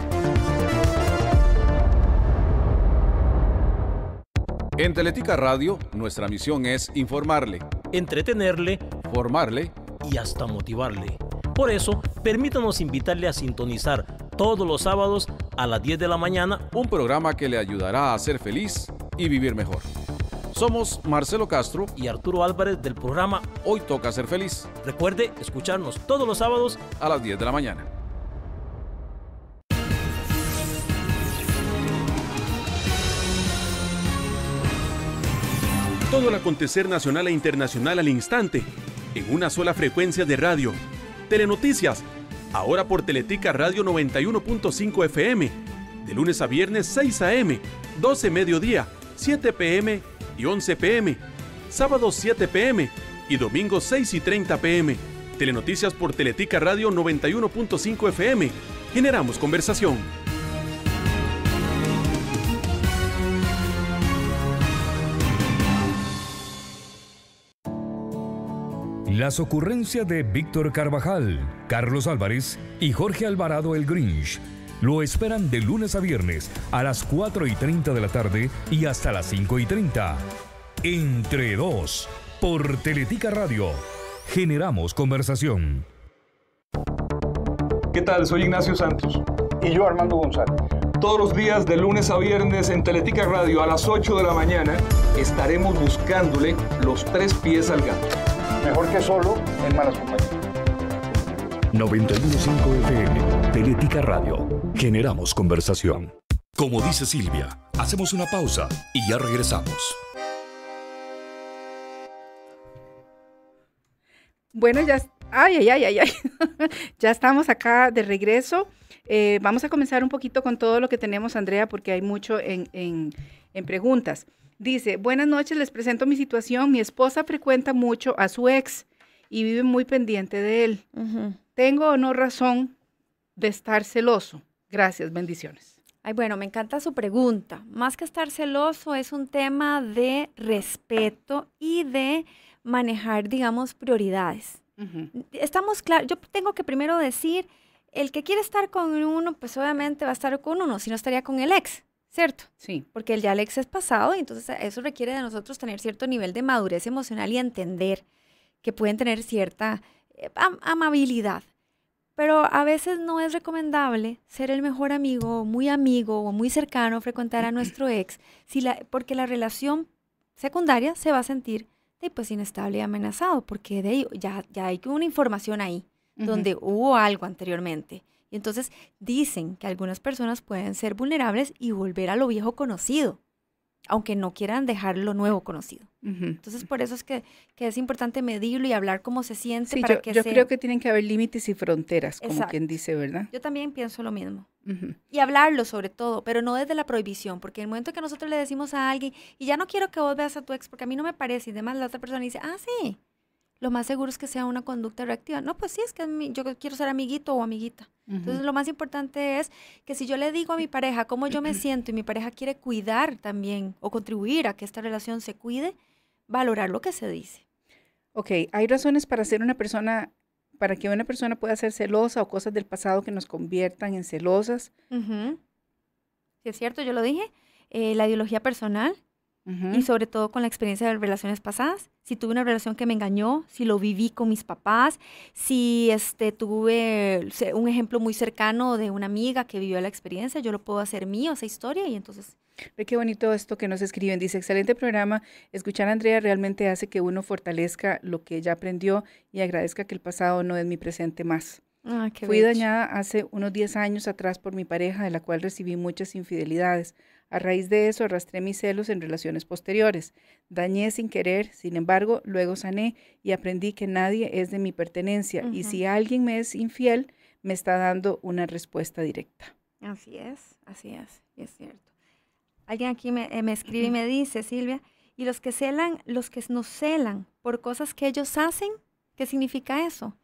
En Teletica Radio, nuestra misión es informarle, entretenerle, formarle y hasta motivarle. Por eso, permítanos invitarle a sintonizar todos los sábados a las diez de la mañana, un programa que le ayudará a ser feliz y vivir mejor. Somos Marcelo Castro y Arturo Álvarez del programa Hoy Toca Ser Feliz. Recuerde escucharnos todos los sábados a las diez de la mañana. Todo el acontecer nacional e internacional al instante, en una sola frecuencia de radio. Telenoticias, ahora por Teletica Radio noventa y uno punto cinco F M, de lunes a viernes seis a m, doce mediodía, siete p m y once p m, sábados siete p m y domingos seis y treinta p m. Telenoticias por Teletica Radio noventa y uno punto cinco F M, generamos conversación. Las ocurrencias de Víctor Carvajal, Carlos Álvarez y Jorge Alvarado el Grinch lo esperan de lunes a viernes a las cuatro y treinta de la tarde y hasta las cinco y treinta. Entre dos, por Teletica Radio. Generamos conversación. ¿Qué tal? Soy Ignacio Santos. Y yo, Armando González. Todos los días de lunes a viernes en Teletica Radio a las ocho de la mañana estaremos buscándole los tres pies al gato. Mejor que solo en malas compañías. noventa y uno punto cinco F M, Teletica Radio. Generamos conversación. Como dice Silvia, hacemos una pausa y ya regresamos. Bueno, ya... Ay, ay, ay, ay, ay. Ya estamos acá de regreso. Eh, vamos a comenzar un poquito con todo lo que tenemos, Andrea, porque hay mucho en, en, en preguntas. Dice, buenas noches, les presento mi situación. Mi esposa frecuenta mucho a su ex y vive muy pendiente de él. Uh-huh. ¿Tengo o no razón de estar celoso? Gracias, bendiciones. Ay, bueno, me encanta su pregunta. Más que estar celoso, es un tema de respeto y de manejar, digamos, prioridades. Uh-huh. Estamos claros, yo tengo que primero decir, el que quiere estar con uno, pues obviamente va a estar con uno, si no estaría con el ex. ¿Cierto? Sí. Porque el ya el ex es pasado y entonces eso requiere de nosotros tener cierto nivel de madurez emocional y entender que pueden tener cierta eh, am amabilidad. Pero a veces no es recomendable ser el mejor amigo, muy amigo o muy cercano, frecuentar a nuestro ex, si la, porque la relación secundaria se va a sentir de, pues, inestable y amenazado, porque de, ya, ya hay una información ahí, uh-huh, donde hubo algo anteriormente. Y entonces dicen que algunas personas pueden ser vulnerables y volver a lo viejo conocido, aunque no quieran dejar lo nuevo conocido. Uh-huh. Entonces por eso es que, que es importante medirlo y hablar cómo se siente. Sí, para yo, que yo se... creo que tienen que haber límites y fronteras, como Exacto. quien dice, ¿verdad? Yo también pienso lo mismo. Uh-huh. Y hablarlo sobre todo, pero no desde la prohibición, porque en el momento que nosotros le decimos a alguien, y ya no quiero que vos veas a tu ex porque a mí no me parece, y demás la otra persona dice, ah, sí, lo más seguro es que sea una conducta reactiva. No, pues sí, es que mi, yo quiero ser amiguito o amiguita. Uh-huh. Entonces, lo más importante es que si yo le digo a mi pareja cómo yo me siento y mi pareja quiere cuidar también o contribuir a que esta relación se cuide, valorar lo que se dice. Ok, ¿hay razones para ser una persona, para que una persona pueda ser celosa o cosas del pasado que nos conviertan en celosas? Uh-huh. Sí, es cierto, yo lo dije. Eh, la ideología personal. Uh-huh. Y sobre todo con la experiencia de relaciones pasadas, si tuve una relación que me engañó, si lo viví con mis papás, si este, tuve un ejemplo muy cercano de una amiga que vivió la experiencia, yo lo puedo hacer mío, esa historia, y entonces... Ve qué bonito esto que nos escriben, dice, excelente programa, escuchar a Andrea realmente hace que uno fortalezca lo que ya aprendió y agradezca que el pasado no es mi presente más. Ah, qué Fui bello. dañada hace unos diez años atrás por mi pareja, de la cual recibí muchas infidelidades. A raíz de eso arrastré mis celos en relaciones posteriores. Dañé sin querer, sin embargo, luego sané y aprendí que nadie es de mi pertenencia. Uh-huh. Y si alguien me es infiel, me está dando una respuesta directa. Así es, así es, y es cierto. Alguien aquí me, eh, me escribe uh-huh. y me dice, Silvia, ¿y los que celan, los que nos celan por cosas que ellos hacen? ¿Qué significa eso?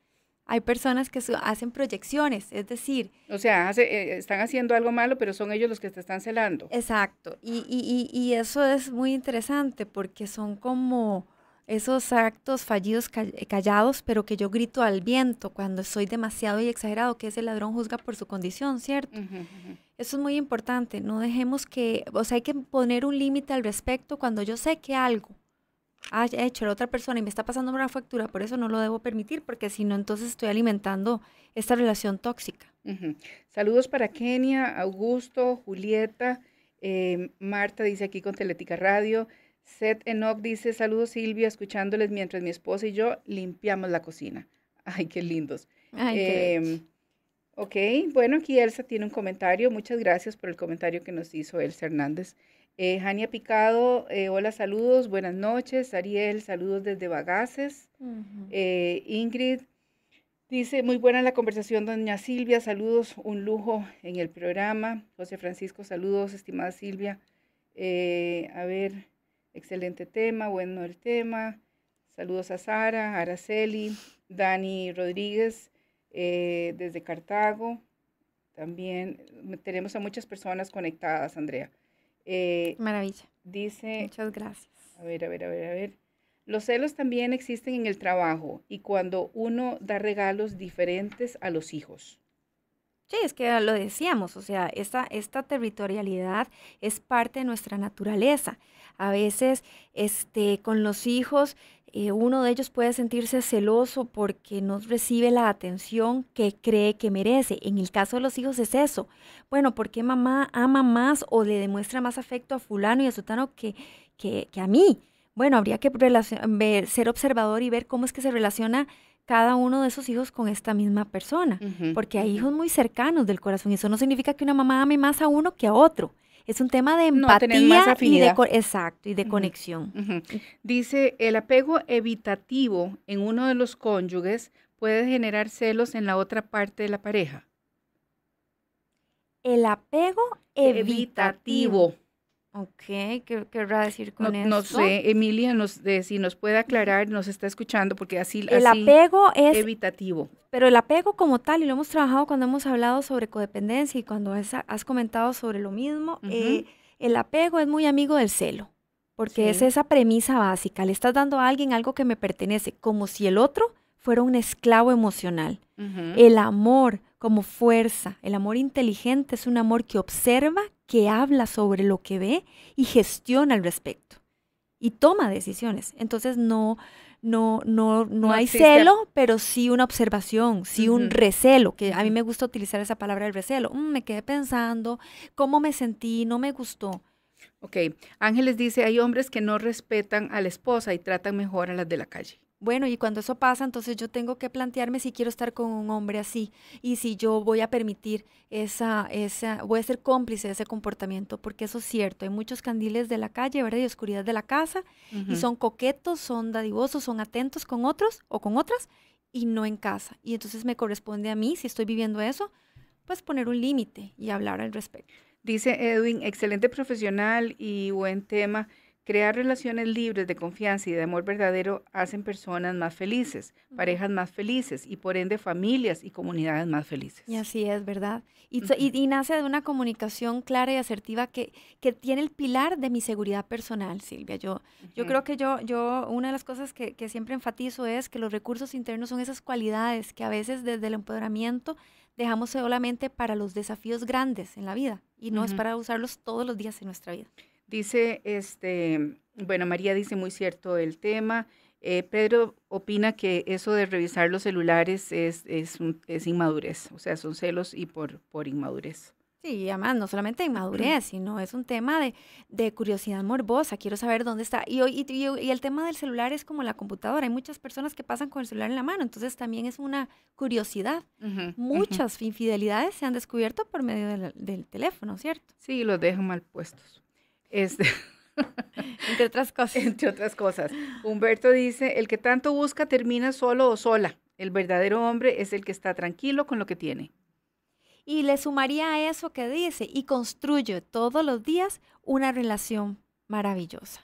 Hay personas que hacen proyecciones, es decir... O sea, hace, eh, están haciendo algo malo, pero son ellos los que te están celando. Exacto, y, y, y, y eso es muy interesante, porque son como esos actos fallidos, callados, pero que yo grito al viento cuando soy demasiado y exagerado, que es el ladrón juzga por su condición, ¿cierto? Uh-huh, uh-huh. Eso es muy importante, no dejemos que... O sea, hay que poner un límite al respecto cuando yo sé que algo ha hecho la otra persona y me está pasando una factura, por eso no lo debo permitir, porque si no, entonces estoy alimentando esta relación tóxica. Uh-huh. Saludos para Kenia, Augusto, Julieta, eh, Marta dice aquí con Teletica Radio, Seth Enoch dice, saludos Silvia, escuchándoles mientras mi esposa y yo limpiamos la cocina. Ay, qué lindos. Ay, qué eh, ok, bueno, aquí Elsa tiene un comentario, muchas gracias por el comentario que nos hizo Elsa Hernández. Eh, Jania Picado, eh, hola, saludos, buenas noches. Ariel, saludos desde Bagaces. Uh-huh. eh, Ingrid dice, muy buena la conversación, doña Silvia, saludos, un lujo en el programa. José Francisco, saludos, estimada Silvia. Eh, a ver, excelente tema, bueno el tema. Saludos a Sara, Araceli, Dani Rodríguez, eh, desde Cartago. También tenemos a muchas personas conectadas, Andrea. Eh, Maravilla. Dice... Muchas gracias. A ver, a ver, a ver, a ver. Los celos también existen en el trabajo y cuando uno da regalos diferentes a los hijos. Sí, es que lo decíamos, o sea, esta, esta territorialidad es parte de nuestra naturaleza. A veces este, con los hijos, eh, uno de ellos puede sentirse celoso porque no recibe la atención que cree que merece. En el caso de los hijos es eso. Bueno, ¿por qué mamá ama más o le demuestra más afecto a fulano y a sutano que, que, que a mí? Bueno, habría que ver, ser observador y ver cómo es que se relaciona cada uno de esos hijos con esta misma persona, uh-huh, porque hay hijos muy cercanos del corazón, y eso no significa que una mamá ame más a uno que a otro, es un tema de empatía, no, más afinidad. Y de, exacto, y de uh-huh, conexión. Uh-huh. Dice, el apego evitativo en uno de los cónyuges puede generar celos en la otra parte de la pareja. El apego evitativo. evitativo. Ok, ¿qué querrá decir con no, eso? No sé, Emilia, nos, de, si nos puede aclarar, nos está escuchando, porque así, el así apego es evitativo. Pero el apego como tal, y lo hemos trabajado cuando hemos hablado sobre codependencia y cuando has, has comentado sobre lo mismo, uh-huh, eh, el apego es muy amigo del celo, porque sí, es esa premisa básica, le estás dando a alguien algo que me pertenece, como si el otro fuera un esclavo emocional. Uh-huh. El amor como fuerza, el amor inteligente es un amor que observa, que habla sobre lo que ve y gestiona al respecto y toma decisiones. Entonces no, no, no, no, no hay existe. celo, pero sí una observación, sí uh-huh, un recelo, que a mí me gusta utilizar esa palabra del recelo. Mm, me quedé pensando, ¿cómo me sentí? No me gustó. Ok, Ángeles dice, hay hombres que no respetan a la esposa y tratan mejor a las de la calle. Bueno, y cuando eso pasa, entonces yo tengo que plantearme si quiero estar con un hombre así y si yo voy a permitir esa, esa, voy a ser cómplice de ese comportamiento, porque eso es cierto, hay muchos candiles de la calle, ¿verdad? Y oscuridad de la casa, uh-huh, y son coquetos, son dadivosos, son atentos con otros o con otras y no en casa. Y entonces me corresponde a mí, si estoy viviendo eso, pues poner un límite y hablar al respecto. Dice Edwin, excelente profesional y buen tema. Crear relaciones libres de confianza y de amor verdadero hacen personas más felices, parejas más felices y por ende familias y comunidades más felices. Y así es, ¿verdad? Y, uh-huh, y, y nace de una comunicación clara y asertiva que, que tiene el pilar de mi seguridad personal, Silvia. Yo, uh-huh, yo creo que yo, yo una de las cosas que, que siempre enfatizo es que los recursos internos son esas cualidades que a veces desde el empoderamiento dejamos solamente para los desafíos grandes en la vida y no uh-huh, es para usarlos todos los días en nuestra vida. Dice, este, bueno, María dice muy cierto el tema. Eh, Pedro opina que eso de revisar los celulares es, es, un, es inmadurez, o sea, son celos y por, por inmadurez. Sí, además, no solamente inmadurez, sino es un tema de, de curiosidad morbosa, quiero saber dónde está. Y, y, y el tema del celular es como la computadora, hay muchas personas que pasan con el celular en la mano, entonces también es una curiosidad. Uh-huh, muchas uh-huh, infidelidades se han descubierto por medio del, del teléfono, ¿cierto? Sí, los dejan mal puestos. Este, entre otras cosas. Entre otras cosas. Humberto dice, el que tanto busca termina solo o sola. El verdadero hombre es el que está tranquilo con lo que tiene. Y le sumaría a eso que dice, y construye todos los días una relación maravillosa.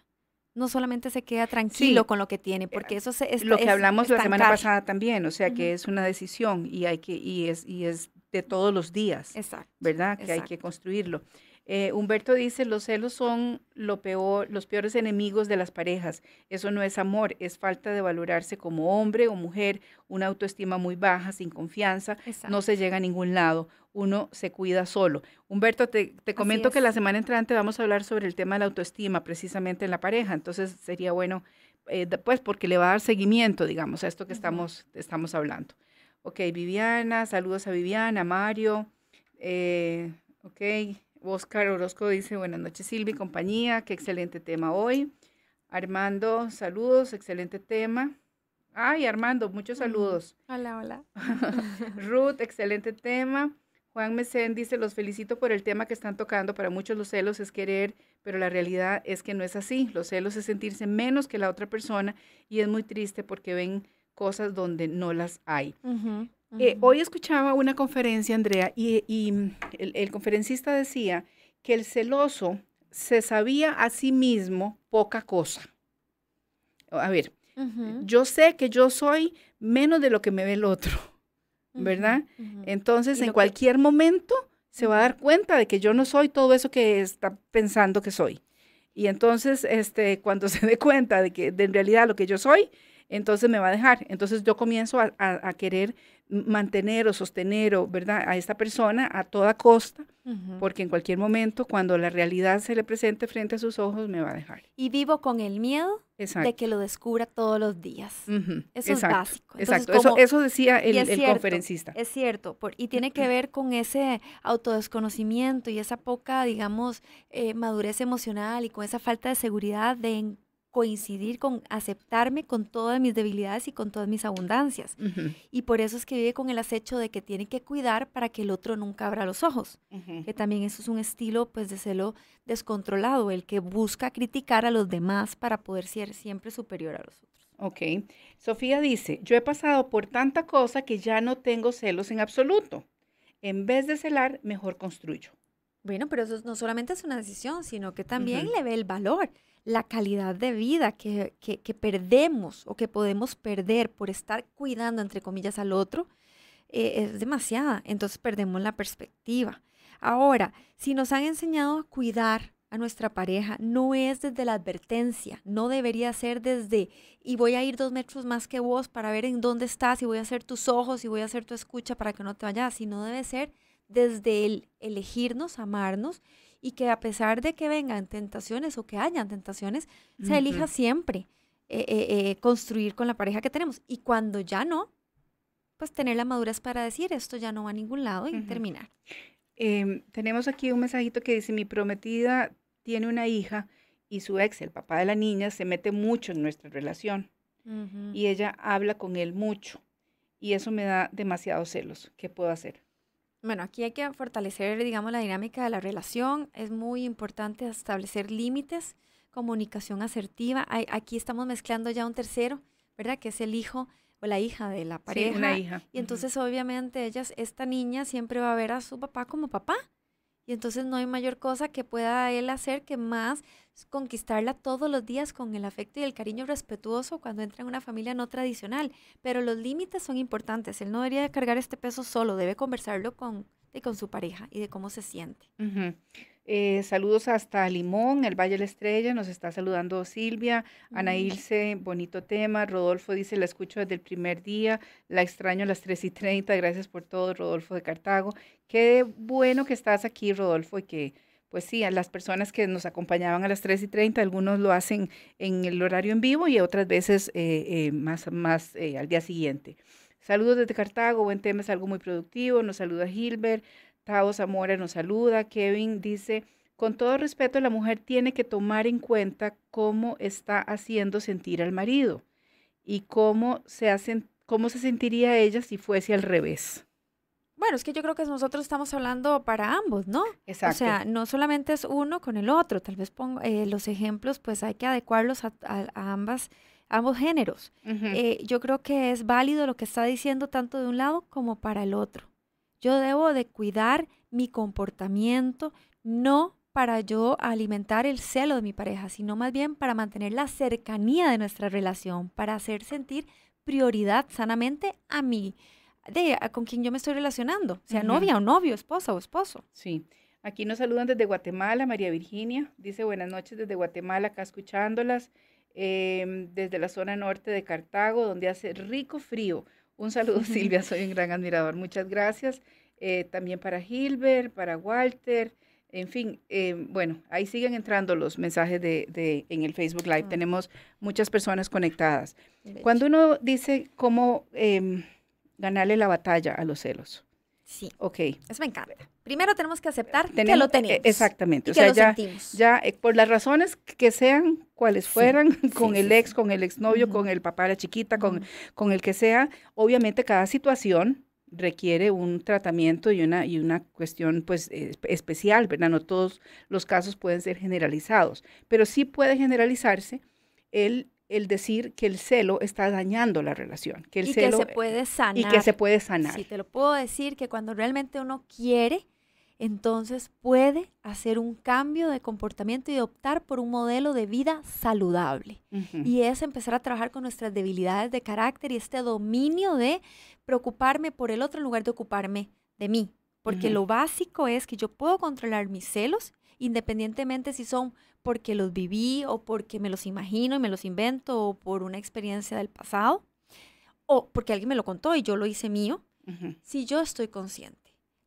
No solamente se queda tranquilo sí, con lo que tiene, porque eso se, es lo que es, hablamos estancar. La semana pasada también, o sea, uh-huh, que es una decisión y hay que y es y es de todos los días. Exacto. ¿Verdad? Que exacto, hay que construirlo. Eh, Humberto dice, los celos son lo peor, los peores enemigos de las parejas. Eso no es amor, es falta de valorarse como hombre o mujer, una autoestima muy baja, sin confianza, exacto, no se llega a ningún lado, uno se cuida solo. Humberto, te, te comento que la semana entrante vamos a hablar sobre el tema de la autoestima, precisamente en la pareja, entonces sería bueno, eh, pues porque le va a dar seguimiento, digamos, a esto que uh-huh, estamos, estamos hablando. Ok, Viviana, saludos a Viviana, Mario, eh, ok. Oscar Orozco dice, buenas noches Silvia y compañía, qué excelente tema hoy. Armando, saludos, excelente tema. Ay, Armando, muchos saludos. Hola, hola. Ruth, excelente tema. Juan Mesén dice, los felicito por el tema que están tocando. Para muchos los celos es querer, pero la realidad es que no es así. Los celos es sentirse menos que la otra persona y es muy triste porque ven cosas donde no las hay. Uh-huh. Eh, hoy escuchaba una conferencia, Andrea, y, y el, el conferencista decía que el celoso se sabía a sí mismo poca cosa. A ver, uh-huh, yo sé que yo soy menos de lo que me ve el otro, ¿verdad? Uh -huh. Entonces, en cualquier que... momento se va a dar cuenta de que yo no soy todo eso que está pensando que soy. Y entonces, este, cuando se dé cuenta de que de en realidad lo que yo soy, entonces me va a dejar. Entonces yo comienzo a, a, a querer mantener o sostener, o, ¿verdad?, a esta persona a toda costa, uh-huh, porque en cualquier momento, cuando la realidad se le presente frente a sus ojos, me va a dejar. Y vivo con el miedo, exacto, de que lo descubra todos los días. Uh-huh. Eso, exacto, es básico. Entonces, exacto, como, eso, eso decía el, es el cierto, conferencista. Es cierto, por, y tiene que ver con ese autodesconocimiento y esa poca, digamos, eh, madurez emocional y con esa falta de seguridad de coincidir con aceptarme con todas mis debilidades y con todas mis abundancias. Uh-huh. Y por eso es que vive con el acecho de que tiene que cuidar para que el otro nunca abra los ojos. Uh-huh. Que también eso es un estilo, pues, de celo descontrolado, el que busca criticar a los demás para poder ser siempre superior a los otros. Ok. Sofía dice, yo he pasado por tanta cosa que ya no tengo celos en absoluto. En vez de celar, mejor construyo. Bueno, pero eso no solamente es una decisión, sino que también, uh-huh, le ve el valor, la calidad de vida que, que, que perdemos o que podemos perder por estar cuidando, entre comillas, al otro, eh, es demasiada. Entonces perdemos la perspectiva. Ahora, si nos han enseñado a cuidar a nuestra pareja, no es desde la advertencia, no debería ser desde, y voy a ir dos metros más que vos para ver en dónde estás, y voy a hacer tus ojos, y voy a hacer tu escucha para que no te vayas, sino debe ser desde el elegirnos, amarnos, y que a pesar de que vengan tentaciones o que hayan tentaciones, uh-huh, se elija siempre eh, eh, eh, construir con la pareja que tenemos. Y cuando ya no, pues tener la madurez para decir, esto ya no va a ningún lado, y uh-huh, terminar. Eh, tenemos aquí un mensajito que dice, mi prometida tiene una hija y su ex, el papá de la niña, se mete mucho en nuestra relación. Uh-huh. Y ella habla con él mucho. Y eso me da demasiados celos. ¿Qué puedo hacer? Bueno, aquí hay que fortalecer, digamos, la dinámica de la relación. Es muy importante establecer límites, comunicación asertiva. Hay, aquí estamos mezclando ya un tercero, ¿verdad? Que es el hijo o la hija de la pareja. Sí, una hija. Y entonces, uh-huh, obviamente, ellas, esta niña siempre va a ver a su papá como papá. Y entonces no hay mayor cosa que pueda él hacer que más conquistarla todos los días con el afecto y el cariño respetuoso cuando entra en una familia no tradicional. Pero los límites son importantes. Él no debería cargar este peso solo, debe conversarlo con, de, con su pareja y de cómo se siente. Uh-huh. eh, saludos hasta Limón, el Valle de la Estrella, nos está saludando Silvia. Uh-huh. Ana Ilse, bonito tema. Rodolfo dice, la escucho desde el primer día, la extraño a las tres y treinta, gracias por todo, Rodolfo de Cartago. Qué bueno que estás aquí, Rodolfo, y que, pues sí, a las personas que nos acompañaban a las tres y treinta, algunos lo hacen en el horario en vivo y otras veces eh, eh, más, más eh, al día siguiente. Saludos desde Cartago, buen tema, es algo muy productivo, nos saluda Gilbert, Tao Zamora nos saluda, Kevin dice, con todo respeto, la mujer tiene que tomar en cuenta cómo está haciendo sentir al marido y cómo se, hacen, cómo se sentiría ella si fuese al revés. Bueno, es que yo creo que nosotros estamos hablando para ambos, ¿no? Exacto. O sea, no solamente es uno con el otro, tal vez pongo, eh, los ejemplos, pues hay que adecuarlos a, a, a ambas, a ambos géneros. Uh-huh. eh, yo creo que es válido lo que está diciendo tanto de un lado como para el otro. Yo debo de cuidar mi comportamiento, no para yo alimentar el celo de mi pareja, sino más bien para mantener la cercanía de nuestra relación, para hacer sentir prioridad sanamente a mí, de con quien yo me estoy relacionando, o sea, uh-huh, novia o novio, esposa o esposo. Sí, aquí nos saludan desde Guatemala, María Virginia, dice buenas noches desde Guatemala, acá escuchándolas, eh, desde la zona norte de Cartago, donde hace rico frío. Un saludo, Silvia, soy un gran admirador, muchas gracias. Eh, también para Gilbert, para Walter, en fin, eh, bueno, ahí siguen entrando los mensajes de, de, en el Facebook Live, ah, tenemos muchas personas conectadas. Cuando uno dice cómo... Eh, ganarle la batalla a los celos. Sí. Ok. Eso me encanta. Primero tenemos que aceptar tenemos, que lo tenemos. Exactamente. Y o que sea, lo ya, sentimos. Ya, eh, por las razones que sean, cuales sí, fueran, sí, con sí, el ex, sí, con el exnovio, uh-huh, con el papá de la chiquita, uh-huh, con, con el que sea, obviamente cada situación requiere un tratamiento y una, y una cuestión, pues, eh, especial, ¿verdad? No todos los casos pueden ser generalizados, pero sí puede generalizarse el el decir que el celo está dañando la relación. Que el y celo, que se puede sanar. Y que se puede sanar. Sí, te lo puedo decir, que cuando realmente uno quiere, entonces puede hacer un cambio de comportamiento y optar por un modelo de vida saludable. Uh-huh. Y es empezar a trabajar con nuestras debilidades de carácter y este dominio de preocuparme por el otro en lugar de ocuparme de mí. Porque uh-huh. lo básico es que yo puedo controlar mis celos, independientemente si son porque los viví o porque me los imagino y me los invento o por una experiencia del pasado o porque alguien me lo contó y yo lo hice mío, uh-huh. si yo estoy consciente.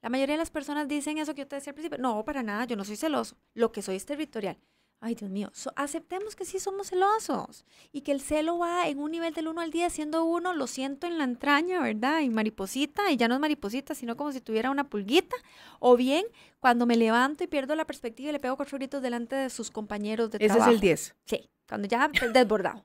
La mayoría de las personas dicen eso que yo te decía al principio. No, para nada, yo no soy celoso. Lo que soy es territorial. Ay, Dios mío, so, aceptemos que sí somos celosos y que el celo va en un nivel del uno al diez, siendo uno, lo siento en la entraña, ¿verdad? Y mariposita, y ya no es mariposita, sino como si tuviera una pulguita. O bien, cuando me levanto y pierdo la perspectiva y le pego cuatro gritos delante de sus compañeros de trabajo. Ese es el diez. Sí, cuando ya el desbordado.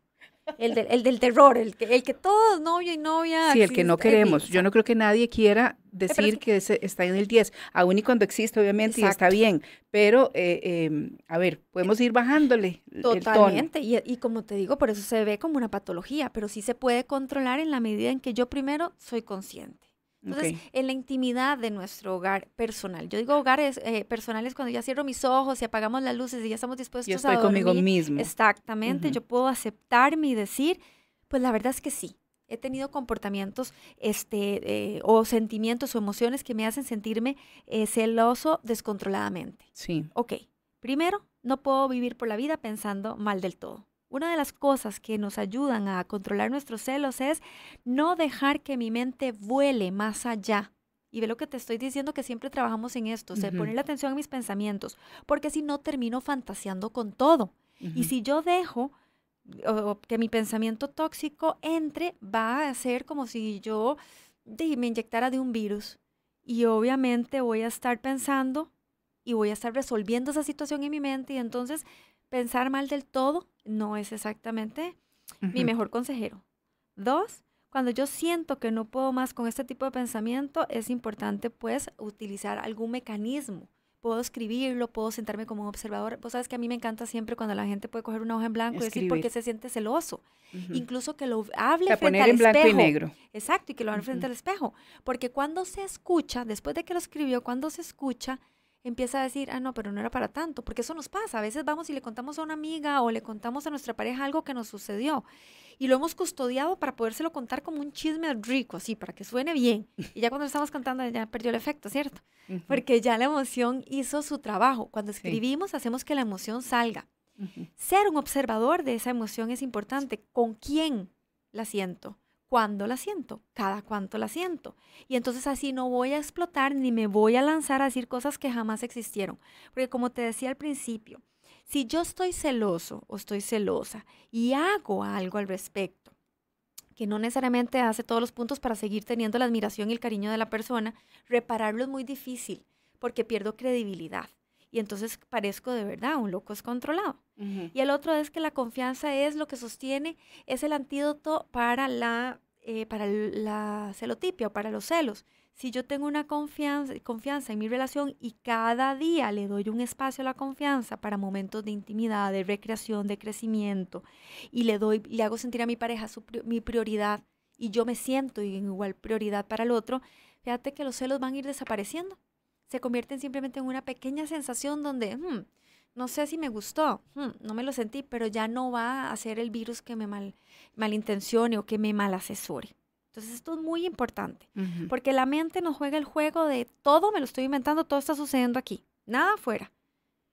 El, de, el del terror, el que, el que todos, novio y novia. Sí, existe, el que no queremos. Existe. Yo no creo que nadie quiera decir es que, que ese está en el diez, aún y cuando existe, obviamente, exacto. y está bien. Pero, eh, eh, a ver, podemos ir bajándole totalmente. El tono. Y, y como te digo, por eso se ve como una patología, pero sí se puede controlar en la medida en que yo primero soy consciente. Entonces, okay. en la intimidad de nuestro hogar personal. Yo digo hogares eh, personales cuando ya cierro mis ojos y apagamos las luces y ya estamos dispuestos a dormir. Yo estoy conmigo mismo. Exactamente. Uh-huh. Yo puedo aceptarme y decir, pues la verdad es que sí. He tenido comportamientos este, eh, o sentimientos o emociones que me hacen sentirme eh, celoso descontroladamente. Sí. Ok. Primero, no puedo vivir por la vida pensando mal del todo. Una de las cosas que nos ayudan a controlar nuestros celos es no dejar que mi mente vuele más allá. Y ve lo que te estoy diciendo, que siempre trabajamos en esto, o sea, uh-huh. poner la atención a mis pensamientos, porque si no termino fantaseando con todo. Uh-huh. Y si yo dejo o, que mi pensamiento tóxico entre, va a ser como si yo de, me inyectara de un virus. Y obviamente voy a estar pensando y voy a estar resolviendo esa situación en mi mente y entonces... Pensar mal del todo no es exactamente uh-huh. mi mejor consejero. Dos, cuando yo siento que no puedo más con este tipo de pensamiento, es importante pues utilizar algún mecanismo. Puedo escribirlo, puedo sentarme como un observador. Vos sabes que a mí me encanta siempre cuando la gente puede coger una hoja en blanco escribir. Y decir por qué se siente celoso. Uh-huh. Incluso que lo hable o sea, frente al espejo. Poner en blanco y negro. Exacto, y que lo hable uh-huh. frente al espejo. Porque cuando se escucha, después de que lo escribió, cuando se escucha, empieza a decir, ah, no, pero no era para tanto, porque eso nos pasa. A veces vamos y le contamos a una amiga o le contamos a nuestra pareja algo que nos sucedió y lo hemos custodiado para podérselo contar como un chisme rico, así, para que suene bien. Y ya cuando lo estamos contando ya perdió el efecto, ¿cierto? Uh-huh. Porque ya la emoción hizo su trabajo. Cuando escribimos sí. hacemos que la emoción salga. Uh-huh. Ser un observador de esa emoción es importante. ¿Con quién la siento? ¿Cuándo la siento? ¿Cada cuánto la siento? Y entonces así no voy a explotar ni me voy a lanzar a decir cosas que jamás existieron. Porque como te decía al principio, si yo estoy celoso o estoy celosa y hago algo al respecto, que no necesariamente hace todos los puntos para seguir teniendo la admiración y el cariño de la persona, repararlo es muy difícil porque pierdo credibilidad. Y entonces parezco de verdad un loco descontrolado. Uh-huh. Y el otro es que la confianza es lo que sostiene, es el antídoto para la, eh, para la celotipia o para los celos. Si yo tengo una confianza, confianza en mi relación y cada día le doy un espacio a la confianza para momentos de intimidad, de recreación, de crecimiento, y le, doy, le hago sentir a mi pareja su, mi prioridad y yo me siento en igual prioridad para el otro, fíjate que los celos van a ir desapareciendo. Se convierten simplemente en una pequeña sensación donde, hmm, no sé si me gustó, hmm, no me lo sentí, pero ya no va a ser el virus que me mal, malintencione o que me malasesore. Entonces esto es muy importante, uh-huh. porque la mente nos juega el juego de todo me lo estoy inventando, todo está sucediendo aquí, nada afuera,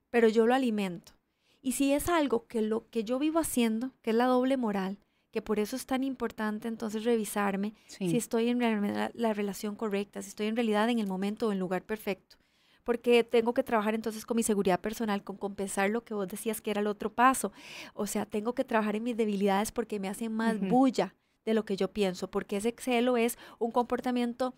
pero yo lo alimento. Y si es algo que lo que yo vivo haciendo, que es la doble moral, que por eso es tan importante entonces revisarme sí. si estoy en la, la relación correcta, si estoy en realidad en el momento o en el lugar perfecto. Porque tengo que trabajar entonces con mi seguridad personal, con compensar lo que vos decías que era el otro paso. O sea, tengo que trabajar en mis debilidades porque me hacen más uh-huh. bulla de lo que yo pienso, porque ese celo es un comportamiento,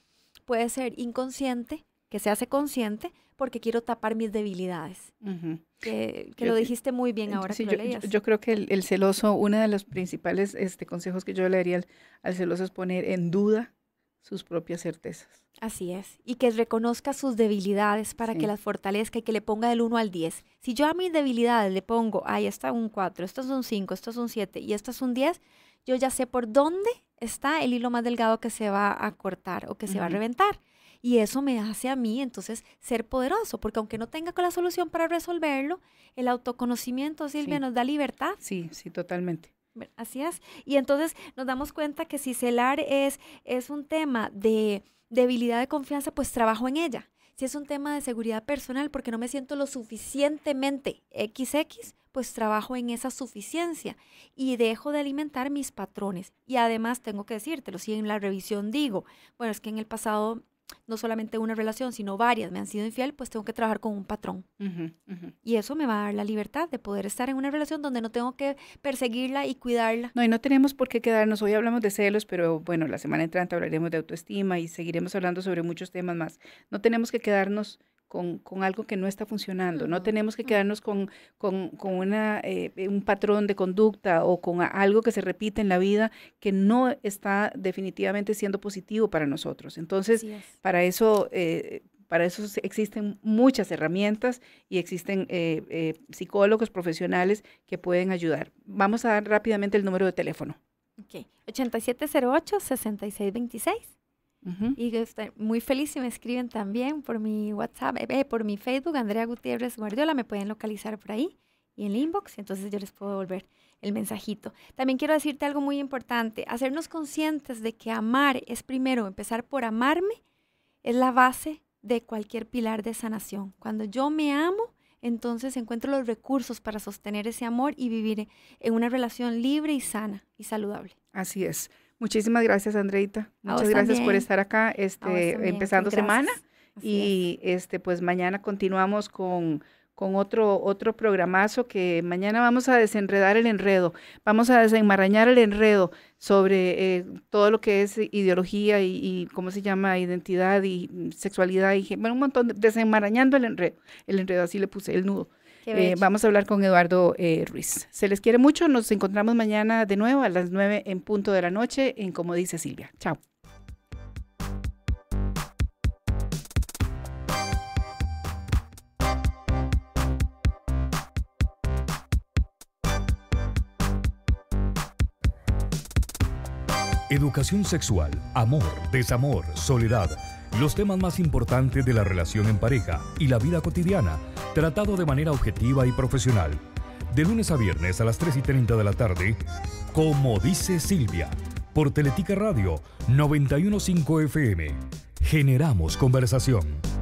puede ser inconsciente, que se hace consciente, porque quiero tapar mis debilidades. Uh-huh. Que, que yo, lo dijiste muy bien ahora sí, que lo yo, leías. Yo, yo creo que el, el celoso, uno de los principales este, consejos que yo le daría al, al celoso es poner en duda sus propias certezas. Así es. Y que reconozca sus debilidades para sí. que las fortalezca y que le ponga del uno al diez. Si yo a mis debilidades le pongo, ay, esta es un cuatro, esta es un cinco, esta es un siete y esta es un diez, yo ya sé por dónde está el hilo más delgado que se va a cortar o que uh-huh. se va a reventar. y eso me hace a mí entonces ser poderoso, porque aunque no tenga la solución para resolverlo, el autoconocimiento, Silvia, sí, nos da libertad. Sí, sí, totalmente. Así es. Y entonces nos damos cuenta que si celar es, es un tema de debilidad de confianza, pues trabajo en ella. Si es un tema de seguridad personal, porque no me siento lo suficientemente equis equis, pues trabajo en esa suficiencia y dejo de alimentar mis patrones. Y además tengo que decírtelo, si en la revisión digo, bueno, es que en el pasado no solamente una relación, sino varias me han sido infiel, pues tengo que trabajar con un patrón. Uh-huh, uh-huh. Y eso me va a dar la libertad de poder estar en una relación donde no tengo que perseguirla y cuidarla. No, y no tenemos por qué quedarnos. Hoy hablamos de celos, pero bueno, la semana entrante hablaremos de autoestima y seguiremos hablando sobre muchos temas más. No tenemos que quedarnos con, con algo que no está funcionando. Uh-huh. No tenemos que quedarnos con, con, con una, eh, un patrón de conducta o con algo que se repite en la vida que no está definitivamente siendo positivo para nosotros. Entonces, sí es. para eso... Eh, Para eso existen muchas herramientas y existen eh, eh, psicólogos profesionales que pueden ayudar. Vamos a dar rápidamente el número de teléfono. Ok, ochenta y siete cero ocho, sesenta y seis veintiséis. Uh-huh. Y estoy muy feliz si me escriben también por mi WhatsApp, eh, por mi Facebook, Andrea Gutiérrez Guardiola, me pueden localizar por ahí y en el inbox, entonces yo les puedo devolver el mensajito. También quiero decirte algo muy importante, hacernos conscientes de que amar es primero, empezar por amarme, es la base de cualquier pilar de sanación. Cuando yo me amo, entonces encuentro los recursos para sostener ese amor y vivir en una relación libre y sana y saludable. Así es. Muchísimas gracias, Andreita. Muchas gracias también por estar acá, este, empezando semana. Así y es. este, pues mañana continuamos con... con otro, otro programazo que mañana vamos a desenredar el enredo, vamos a desenmarañar el enredo sobre eh, todo lo que es ideología y, y cómo se llama, identidad y sexualidad, y bueno, un montón, de, desenmarañando el enredo, el enredo, así le puse, el nudo. Eh, vamos a hablar con Eduardo eh, Ruiz. Se les quiere mucho, nos encontramos mañana de nuevo a las nueve en punto de la noche en Como Dice Sylvia. Chao. Educación sexual, amor, desamor, soledad, los temas más importantes de la relación en pareja y la vida cotidiana, tratado de manera objetiva y profesional. De lunes a viernes a las tres y treinta de la tarde, Como Dice Sylvia, por Teletica Radio noventa y uno punto cinco F M. Generamos conversación.